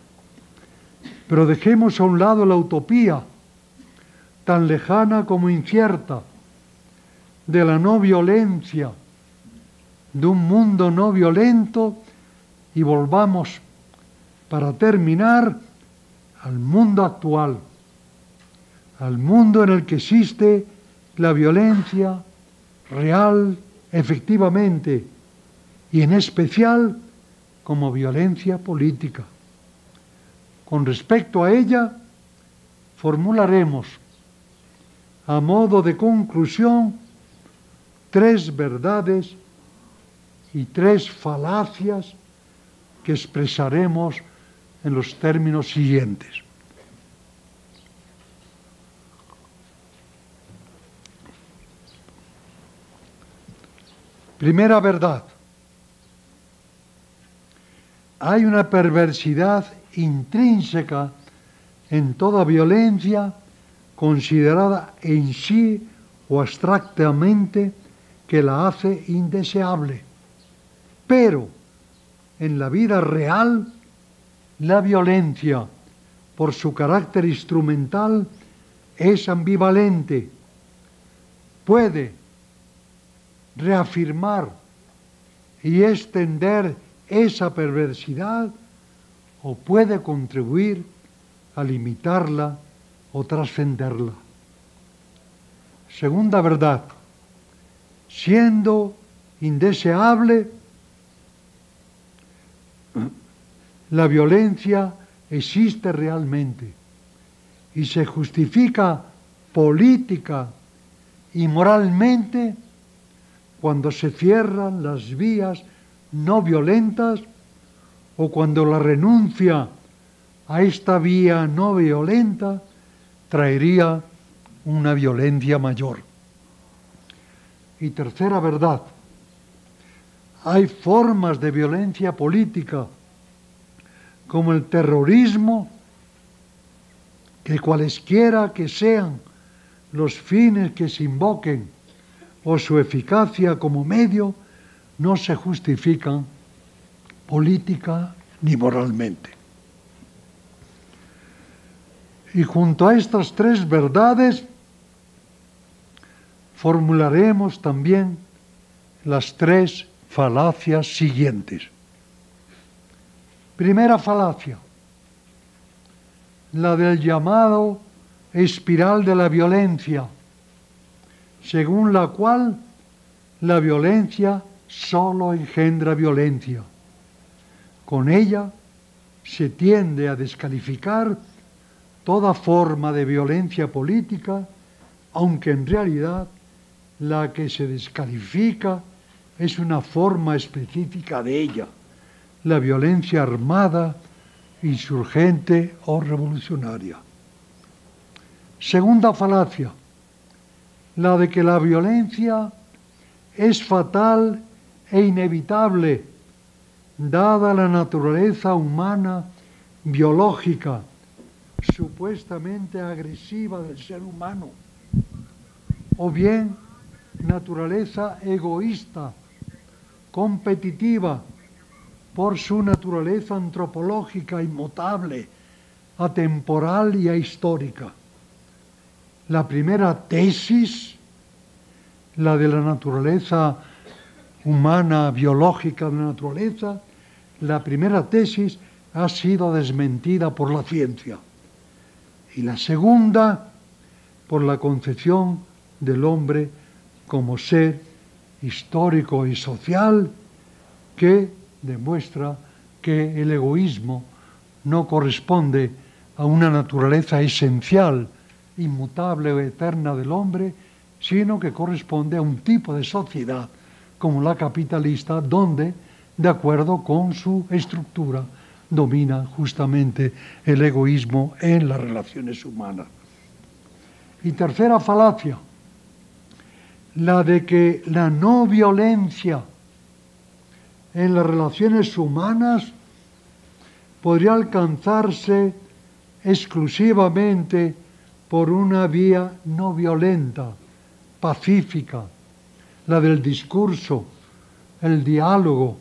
Pero dejemos a un lado la utopía, tan lejana como incierta, de la no violencia, de un mundo no violento, y volvamos, para terminar, al mundo actual, al mundo en el que existe la violencia real, efectivamente, y en especial como violencia política. Con respecto a ella, formularemos, a modo de conclusión, tres verdades y tres falacias que expresaremos en los términos siguientes. Primera verdad. Hay una perversidad intrínseca en toda violencia considerada en sí o abstractamente que la hace indeseable. Pero en la vida real, la violencia, por su carácter instrumental, es ambivalente. Puede reafirmar y extender esa perversidad o puede contribuir a limitarla o trascenderla. Segunda verdad, siendo indeseable, la violencia existe realmente y se justifica política y moralmente cuando se cierran las vías no violentas o cuando la renuncia a esta vía no violenta traería una violencia mayor. Y tercera verdad, hay formas de violencia política como el terrorismo, que cualesquiera que sean los fines que se invoquen o su eficacia como medio, no se justifican política ni moralmente. Y junto a estas tres verdades, formularemos también las tres falacias siguientes. Primera falacia, la del llamado espiral de la violencia, según la cual la violencia solo engendra violencia. Con ella se tiende a descalificar toda forma de violencia política, aunque en realidad la que se descalifica es una forma específica de ella, la violencia armada, insurgente o revolucionaria. Segunda falacia, la de que la violencia es fatal e inevitable, dada la naturaleza humana biológica, supuestamente agresiva del ser humano, o bien naturaleza egoísta, competitiva, por su naturaleza antropológica inmutable, atemporal y ahistórica. La primera tesis, la de la naturaleza humana, biológica de la naturaleza, la primera tesis ha sido desmentida por la ciencia. Y la segunda, por la concepción del hombre como ser histórico y social que demuestra que el egoísmo no corresponde a una naturaleza esencial, inmutable o eterna del hombre, sino que corresponde a un tipo de sociedad como la capitalista, donde, de acuerdo con su estructura, domina justamente el egoísmo en las relaciones humanas. Y tercera falacia, la de que la no violencia en las relaciones humanas podría alcanzarse exclusivamente por una vía no violenta, pacífica, la del discurso, el diálogo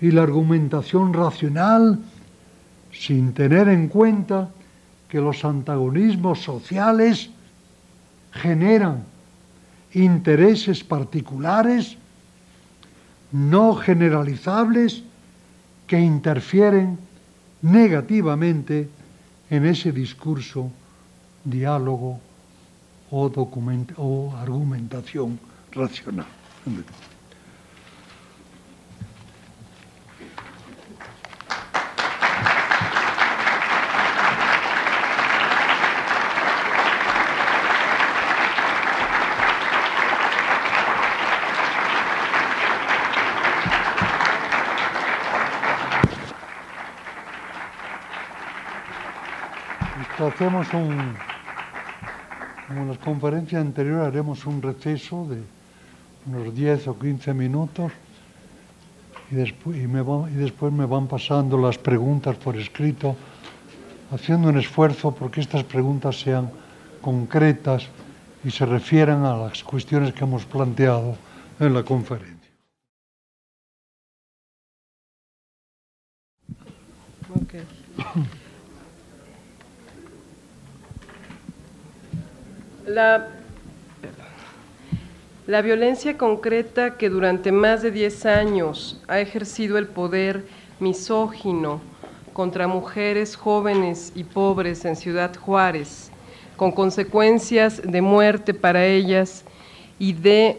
y la argumentación racional, sin tener en cuenta que los antagonismos sociales generan intereses particulares no generalizables que interfieren negativamente en ese discurso, diálogo o, documenta, o argumentación racional. Hacemos un, como en las conferencias anteriores, haremos un receso de unos diez o quince minutos y después, y me va, y después me van pasando las preguntas por escrito, haciendo un esfuerzo porque estas preguntas sean concretas y se refieran a las cuestiones que hemos planteado en la conferencia. Okay. La, la violencia concreta que durante más de diez años ha ejercido el poder misógino contra mujeres jóvenes y pobres en Ciudad Juárez, con consecuencias de muerte para ellas y de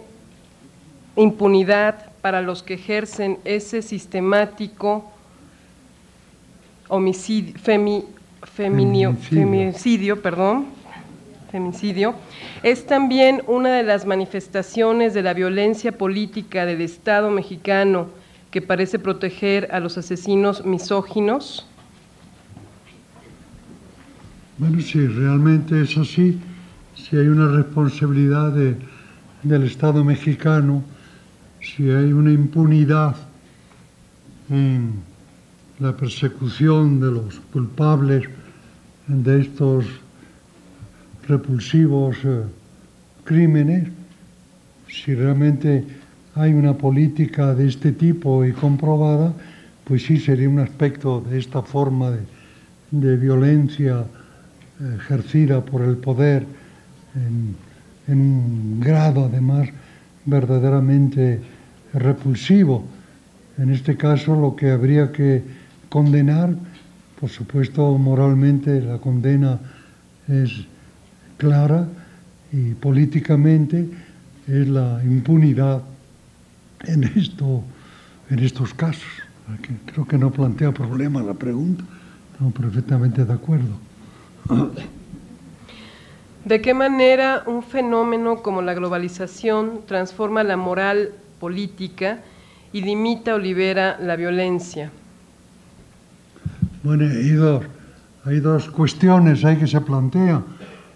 impunidad para los que ejercen ese sistemático homicidio, femi, feminio, feminicidio, perdón, Feminicidio, es también una de las manifestaciones de la violencia política del Estado mexicano que parece proteger a los asesinos misóginos? Bueno, si realmente es así, si hay una responsabilidad de, del Estado mexicano, si hay una impunidad en la persecución de los culpables de estos repulsivos eh, crímenes, si realmente hay una política de este tipo y comprobada, pues sí sería un aspecto de esta forma de, de violencia eh, ejercida por el poder en, en un grado además verdaderamente repulsivo. En este caso lo que habría que condenar, por supuesto moralmente la condena es clara y políticamente es la impunidad en, esto, en estos casos. Creo que no plantea problema la pregunta, estamos perfectamente de acuerdo. ¿De qué manera un fenómeno como la globalización transforma la moral política y limita o libera la violencia? Bueno, hay dos, hay dos cuestiones ahí que se plantean.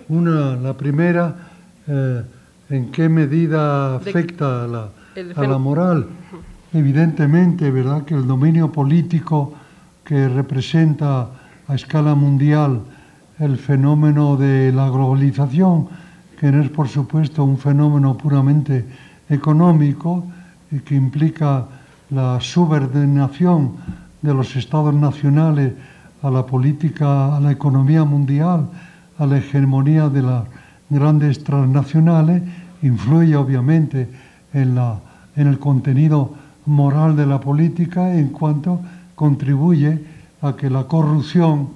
Una, la primera, eh, ¿en qué medida afecta a la, a la moral? Evidentemente, ¿verdad?, que el dominio político que representa a escala mundial el fenómeno de la globalización, que no es, por supuesto, un fenómeno puramente económico y que implica la subordinación de los estados nacionales a la política, a la economía mundial, a la hegemonía de las grandes transnacionales, influye obviamente en, la, en el contenido moral de la política en cuanto contribuye a que la corrupción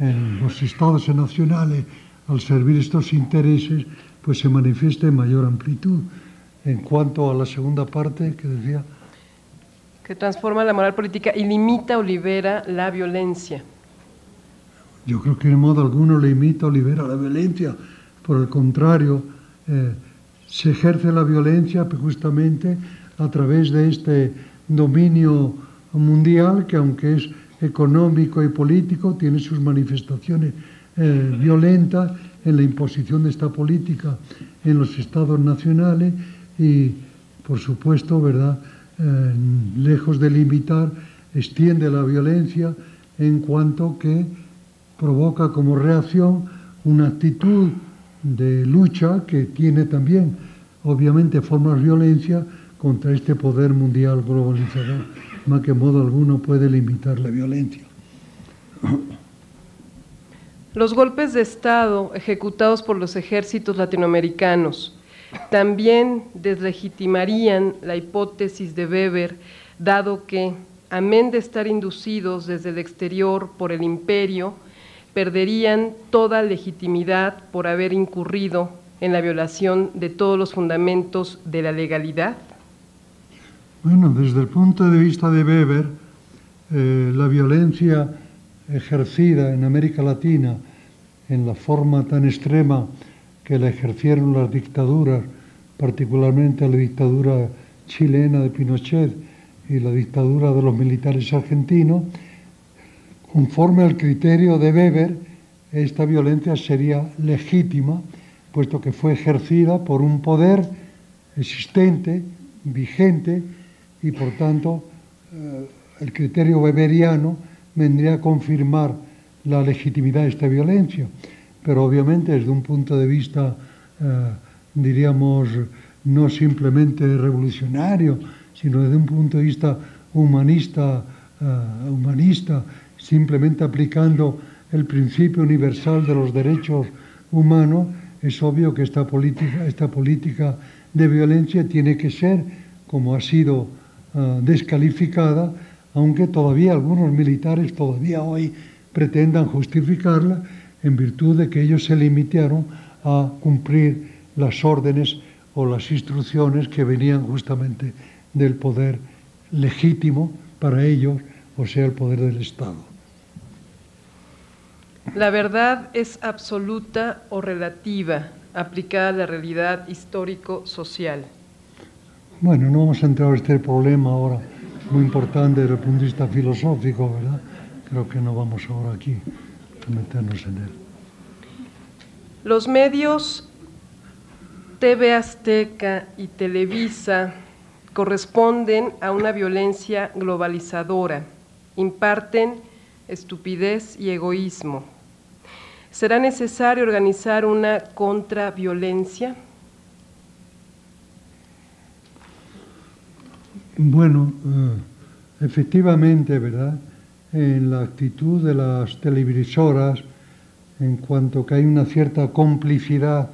en los estados nacionales, al servir estos intereses, pues se manifieste en mayor amplitud. En cuanto a la segunda parte que decía... Que transforma la moral política y limita o libera la violencia. Yo creo que de modo alguno limita o libera la violencia, por el contrario, eh, se ejerce la violencia justamente a través de este dominio mundial que, aunque es económico y político, tiene sus manifestaciones eh, violentas en la imposición de esta política en los estados nacionales y, por supuesto, ¿verdad?, eh, lejos de limitar, extiende la violencia en cuanto que provoca como reacción una actitud de lucha que tiene también, obviamente, formas de violencia contra este poder mundial globalizador, más que modo alguno puede limitar la violencia. Los golpes de Estado ejecutados por los ejércitos latinoamericanos también deslegitimarían la hipótesis de Weber, dado que, amén de estar inducidos desde el exterior por el imperio, perderían toda legitimidad por haber incurrido en la violación de todos los fundamentos de la legalidad? Bueno, desde el punto de vista de Weber, eh, la violencia ejercida en América Latina en la forma tan extrema que la ejercieron las dictaduras, particularmente la dictadura chilena de Pinochet y la dictadura de los militares argentinos, conforme al criterio de Weber, esta violencia sería legítima, puesto que fue ejercida por un poder existente, vigente, y por tanto eh, el criterio weberiano vendría a confirmar la legitimidad de esta violencia. Pero obviamente desde un punto de vista, eh, diríamos, no simplemente revolucionario, sino desde un punto de vista humanista, eh, humanista, simplemente aplicando el principio universal de los derechos humanos, es obvio que esta política, esta política de violencia tiene que ser, como ha sido eh, descalificada, aunque todavía algunos militares todavía hoy pretendan justificarla, en virtud de que ellos se limitaron a cumplir las órdenes o las instrucciones que venían justamente del poder legítimo para ellos, o sea, el poder del Estado. La verdad es absoluta o relativa, aplicada a la realidad histórico-social. Bueno, no vamos a entrar en este problema ahora, muy importante desde el punto de vista filosófico, ¿verdad? Creo que no vamos ahora aquí a meternos en él. Los medios T V Azteca y Televisa corresponden a una violencia globalizadora, imparten estupidez y egoísmo. ¿Será necesario organizar una contraviolencia? Bueno, efectivamente, ¿verdad? En la actitud de las televisoras, en cuanto que hay una cierta complicidad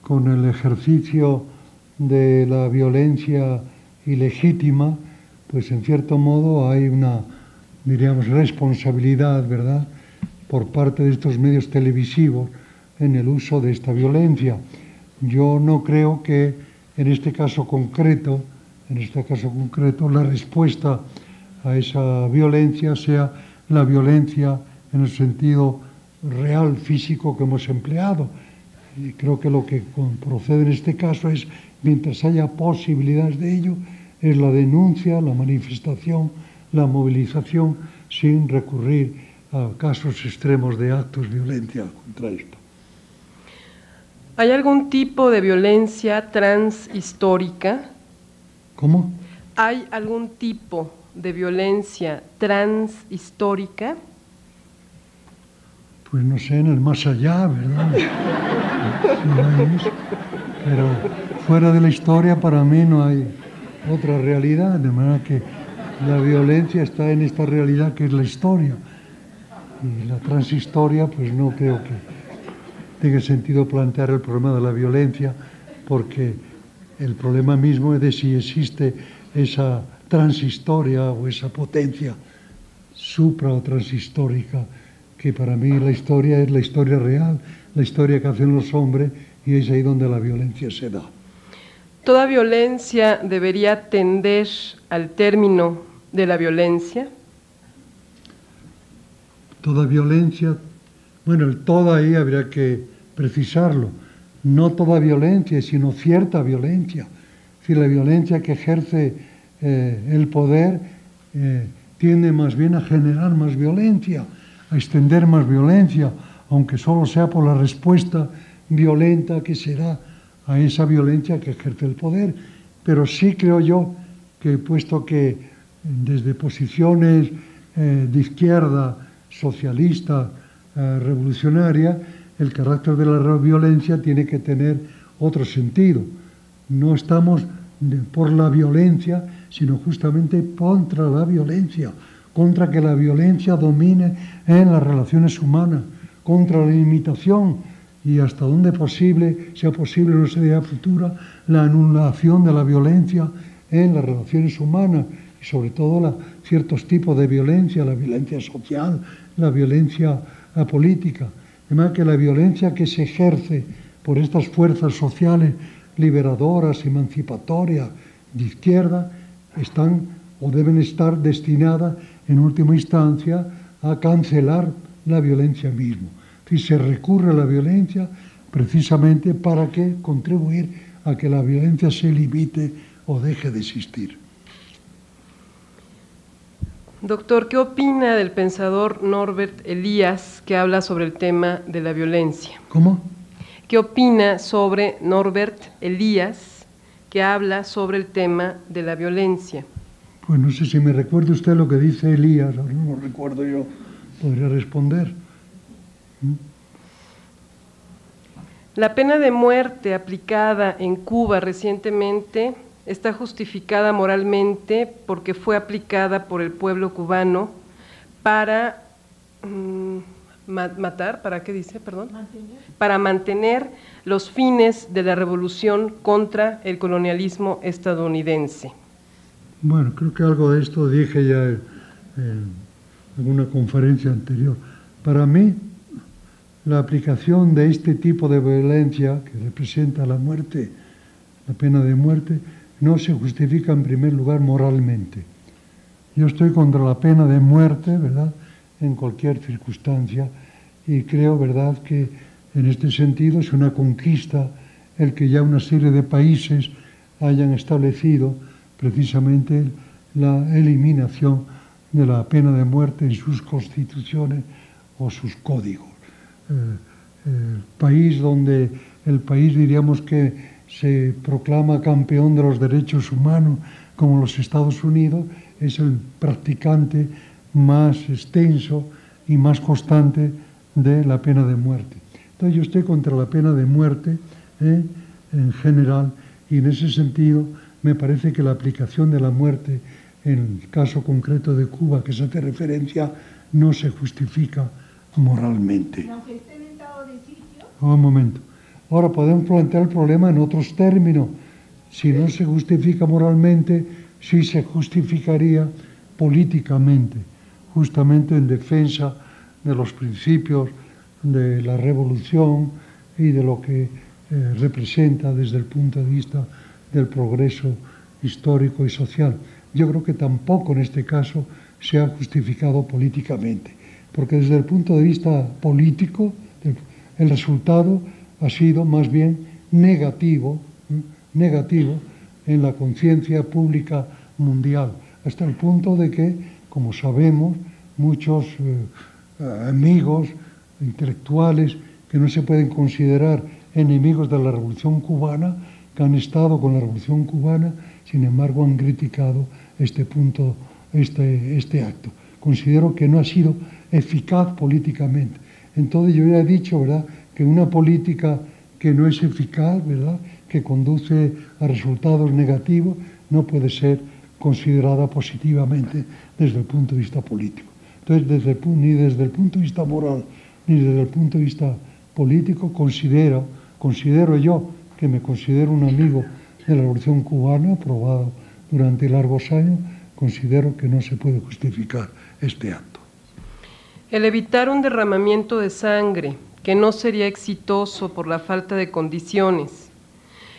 con el ejercicio de la violencia ilegítima, pues en cierto modo hay una, diríamos, responsabilidad, ¿verdad?, por parte de estos medios televisivos en el uso de esta violencia. Yo no creo que en este caso concreto, en este caso concreto, la respuesta a esa violencia sea la violencia en el sentido real, físico que hemos empleado. Y creo que lo que procede en este caso es, mientras haya posibilidades de ello, es la denuncia, la manifestación, la movilización, sin recurrir a casos extremos de actos de violencia contra esto. ¿Hay algún tipo de violencia transhistórica? ¿Cómo? ¿Hay algún tipo de violencia transhistórica? Pues no sé, en el más allá, ¿verdad? No es, pero fuera de la historia para mí no hay otra realidad, de manera que la violencia está en esta realidad que es la historia. Y la transhistoria, pues no creo que tenga sentido plantear el problema de la violencia, porque el problema mismo es de si existe esa transhistoria o esa potencia supra o transhistórica, que para mí la historia es la historia real, la historia que hacen los hombres, y es ahí donde la violencia se da. ¿Toda violencia debería tender al término de la violencia? Toda violencia, bueno, el todo ahí habría que precisarlo, no toda violencia, sino cierta violencia. Es decir, la violencia que ejerce eh, el poder eh, tiende más bien a generar más violencia, a extender más violencia, aunque solo sea por la respuesta violenta que se da a esa violencia que ejerce el poder. Pero sí creo yo que, puesto que desde posiciones eh, de izquierda, socialista, eh, revolucionaria, el carácter de la violencia tiene que tener otro sentido. No estamos de, por la violencia, sino justamente contra la violencia, contra que la violencia domine en las relaciones humanas, contra la imitación, y hasta donde posible, sea posible en una sociedad futura, la anulación de la violencia en las relaciones humanas, y sobre todo la, ciertos tipos de violencia, la violencia social, la violencia política. Además, que la violencia que se ejerce por estas fuerzas sociales liberadoras, emancipatorias, de izquierda, están o deben estar destinadas, en última instancia, a cancelar la violencia misma. Si se recurre a la violencia precisamente para que contribuir a que la violencia se limite o deje de existir. Doctor, ¿qué opina del pensador Norbert Elias, que habla sobre el tema de la violencia? ¿Cómo? ¿Qué opina sobre Norbert Elias, que habla sobre el tema de la violencia? Pues no sé si me recuerda usted lo que dice Elías, ahora no lo recuerdo yo, podría responder. ¿Mm? La pena de muerte aplicada en Cuba recientemente está justificada moralmente porque fue aplicada por el pueblo cubano para um, matar, ¿para qué dice? Perdón. Mantener. Para mantener los fines de la revolución contra el colonialismo estadounidense. Bueno, creo que algo de esto dije ya en, en alguna conferencia anterior. Para mí, la aplicación de este tipo de violencia que representa la muerte, la pena de muerte, no se justifica en primer lugar moralmente. Yo estoy contra la pena de muerte, ¿verdad?, en cualquier circunstancia, y creo, ¿verdad?, que en este sentido es una conquista el que ya una serie de países hayan establecido precisamente la eliminación de la pena de muerte en sus constituciones o sus códigos. Eh, el país donde el país, diríamos, que se proclama campeón de los derechos humanos, como los Estados Unidos, es el practicante más extenso y más constante de la pena de muerte. Entonces yo estoy contra la pena de muerte eh, en general, y en ese sentido me parece que la aplicación de la muerte, en el caso concreto de Cuba, que se hace referencia, no se justifica moralmente. Aunque esté en estado de sitio. Un momento. Ahora podemos plantear el problema en otros términos. Si no se justifica moralmente, sí se justificaría políticamente, justamente en defensa de los principios de la revolución y de lo que eh, representa desde el punto de vista del progreso histórico y social. Yo creo que tampoco en este caso se ha justificado políticamente, porque desde el punto de vista político el resultado ha sido más bien negativo, ¿eh? negativo en la conciencia pública mundial, hasta el punto de que, como sabemos, muchos eh, amigos intelectuales que no se pueden considerar enemigos de la Revolución Cubana, que han estado con la Revolución Cubana, sin embargo han criticado este punto, este, este acto. Considero que no ha sido eficaz políticamente. Entonces yo ya he dicho, ¿verdad?, que una política que no es eficaz, ¿verdad?, que conduce a resultados negativos, no puede ser considerada positivamente desde el punto de vista político. Entonces, desde el, ni desde el punto de vista moral, ni desde el punto de vista político, considero, considero yo, que me considero un amigo de la Revolución Cubana, probado durante largos años, considero que no se puede justificar este acto. El evitar un derramamiento de sangre, que no sería exitoso por la falta de condiciones,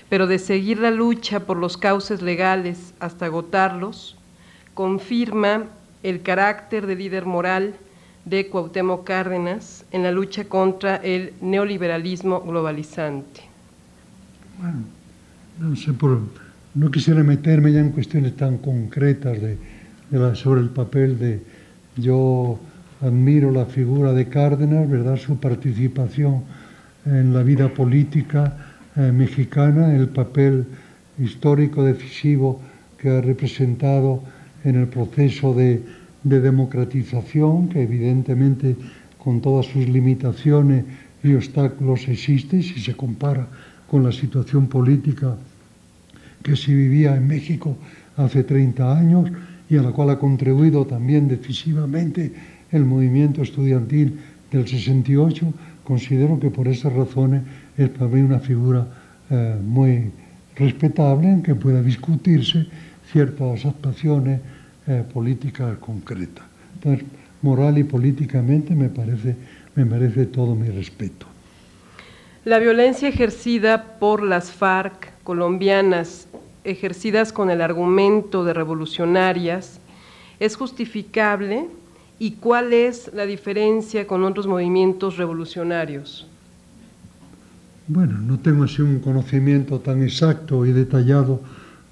pero de seguir la lucha por los cauces legales hasta agotarlos, confirma el carácter de líder moral de Cuauhtémoc Cárdenas en la lucha contra el neoliberalismo globalizante. Bueno, no sé, por, no quisiera meterme ya en cuestiones tan concretas de, de la, sobre el papel de... yo admiro la figura de Cárdenas, ¿verdad?, su participación en la vida política eh, mexicana, el papel histórico decisivo que ha representado en el proceso de, de democratización, que evidentemente con todas sus limitaciones y obstáculos existe, si se compara con la situación política que se vivía en México hace treinta años y a la cual ha contribuido también decisivamente el movimiento estudiantil del sesenta y ocho, considero que por esas razones es para mí una figura eh, muy respetable, en que pueda discutirse ciertas actuaciones eh, políticas concretas. Entonces, moral y políticamente me parece, me merece todo mi respeto. La violencia ejercida por las FARC colombianas, ejercidas con el argumento de revolucionarias, ¿es justificable? ¿Y cuál es la diferencia con otros movimientos revolucionarios? Bueno, no tengo así un conocimiento tan exacto y detallado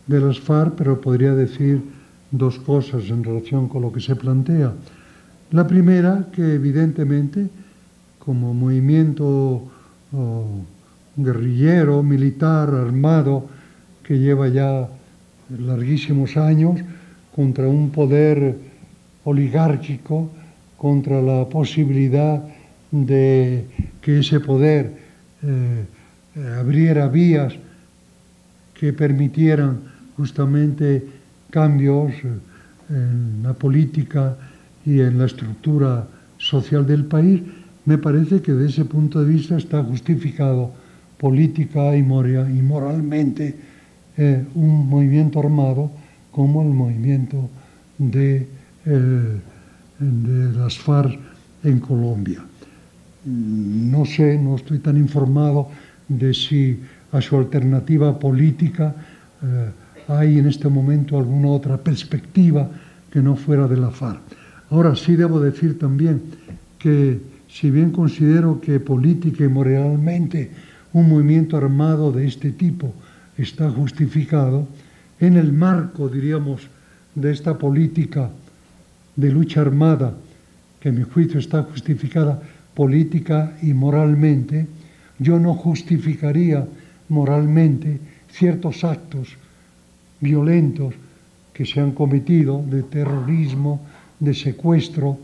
de las FARC, pero podría decir dos cosas en relación con lo que se plantea. La primera, que evidentemente, como movimiento oh, guerrillero, militar, armado, que lleva ya larguísimos años contra un poder oligárquico, contra la posibilidad de que ese poder Eh, eh, abriera vías que permitieran justamente cambios en la política y en la estructura social del país, me parece que desde ese punto de vista está justificado política y, moral, y moralmente eh, un movimiento armado como el movimiento de, eh, de las FARC en Colombia. No sé, no estoy tan informado de si a su alternativa política eh, hay en este momento alguna otra perspectiva que no fuera de la FARC. Ahora sí debo decir también que si bien considero que política y moralmente un movimiento armado de este tipo está justificado, en el marco, diríamos, de esta política de lucha armada, que a mi juicio está justificada política y moralmente, yo no justificaría moralmente ciertos actos violentos que se han cometido, de terrorismo, de secuestro,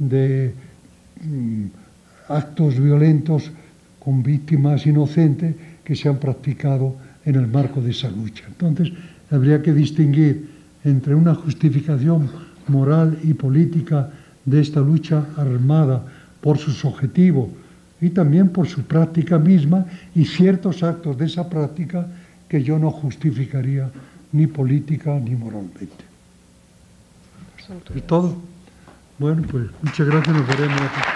de mmm, actos violentos con víctimas inocentes que se han practicado en el marco de esa lucha. Entonces, habría que distinguir entre una justificación moral y política de esta lucha armada por sus objetivos y también por su práctica misma y ciertos actos de esa práctica que yo no justificaría ni política ni moralmente. ¿Es todo? Bueno, pues muchas gracias, nos veremos aquí.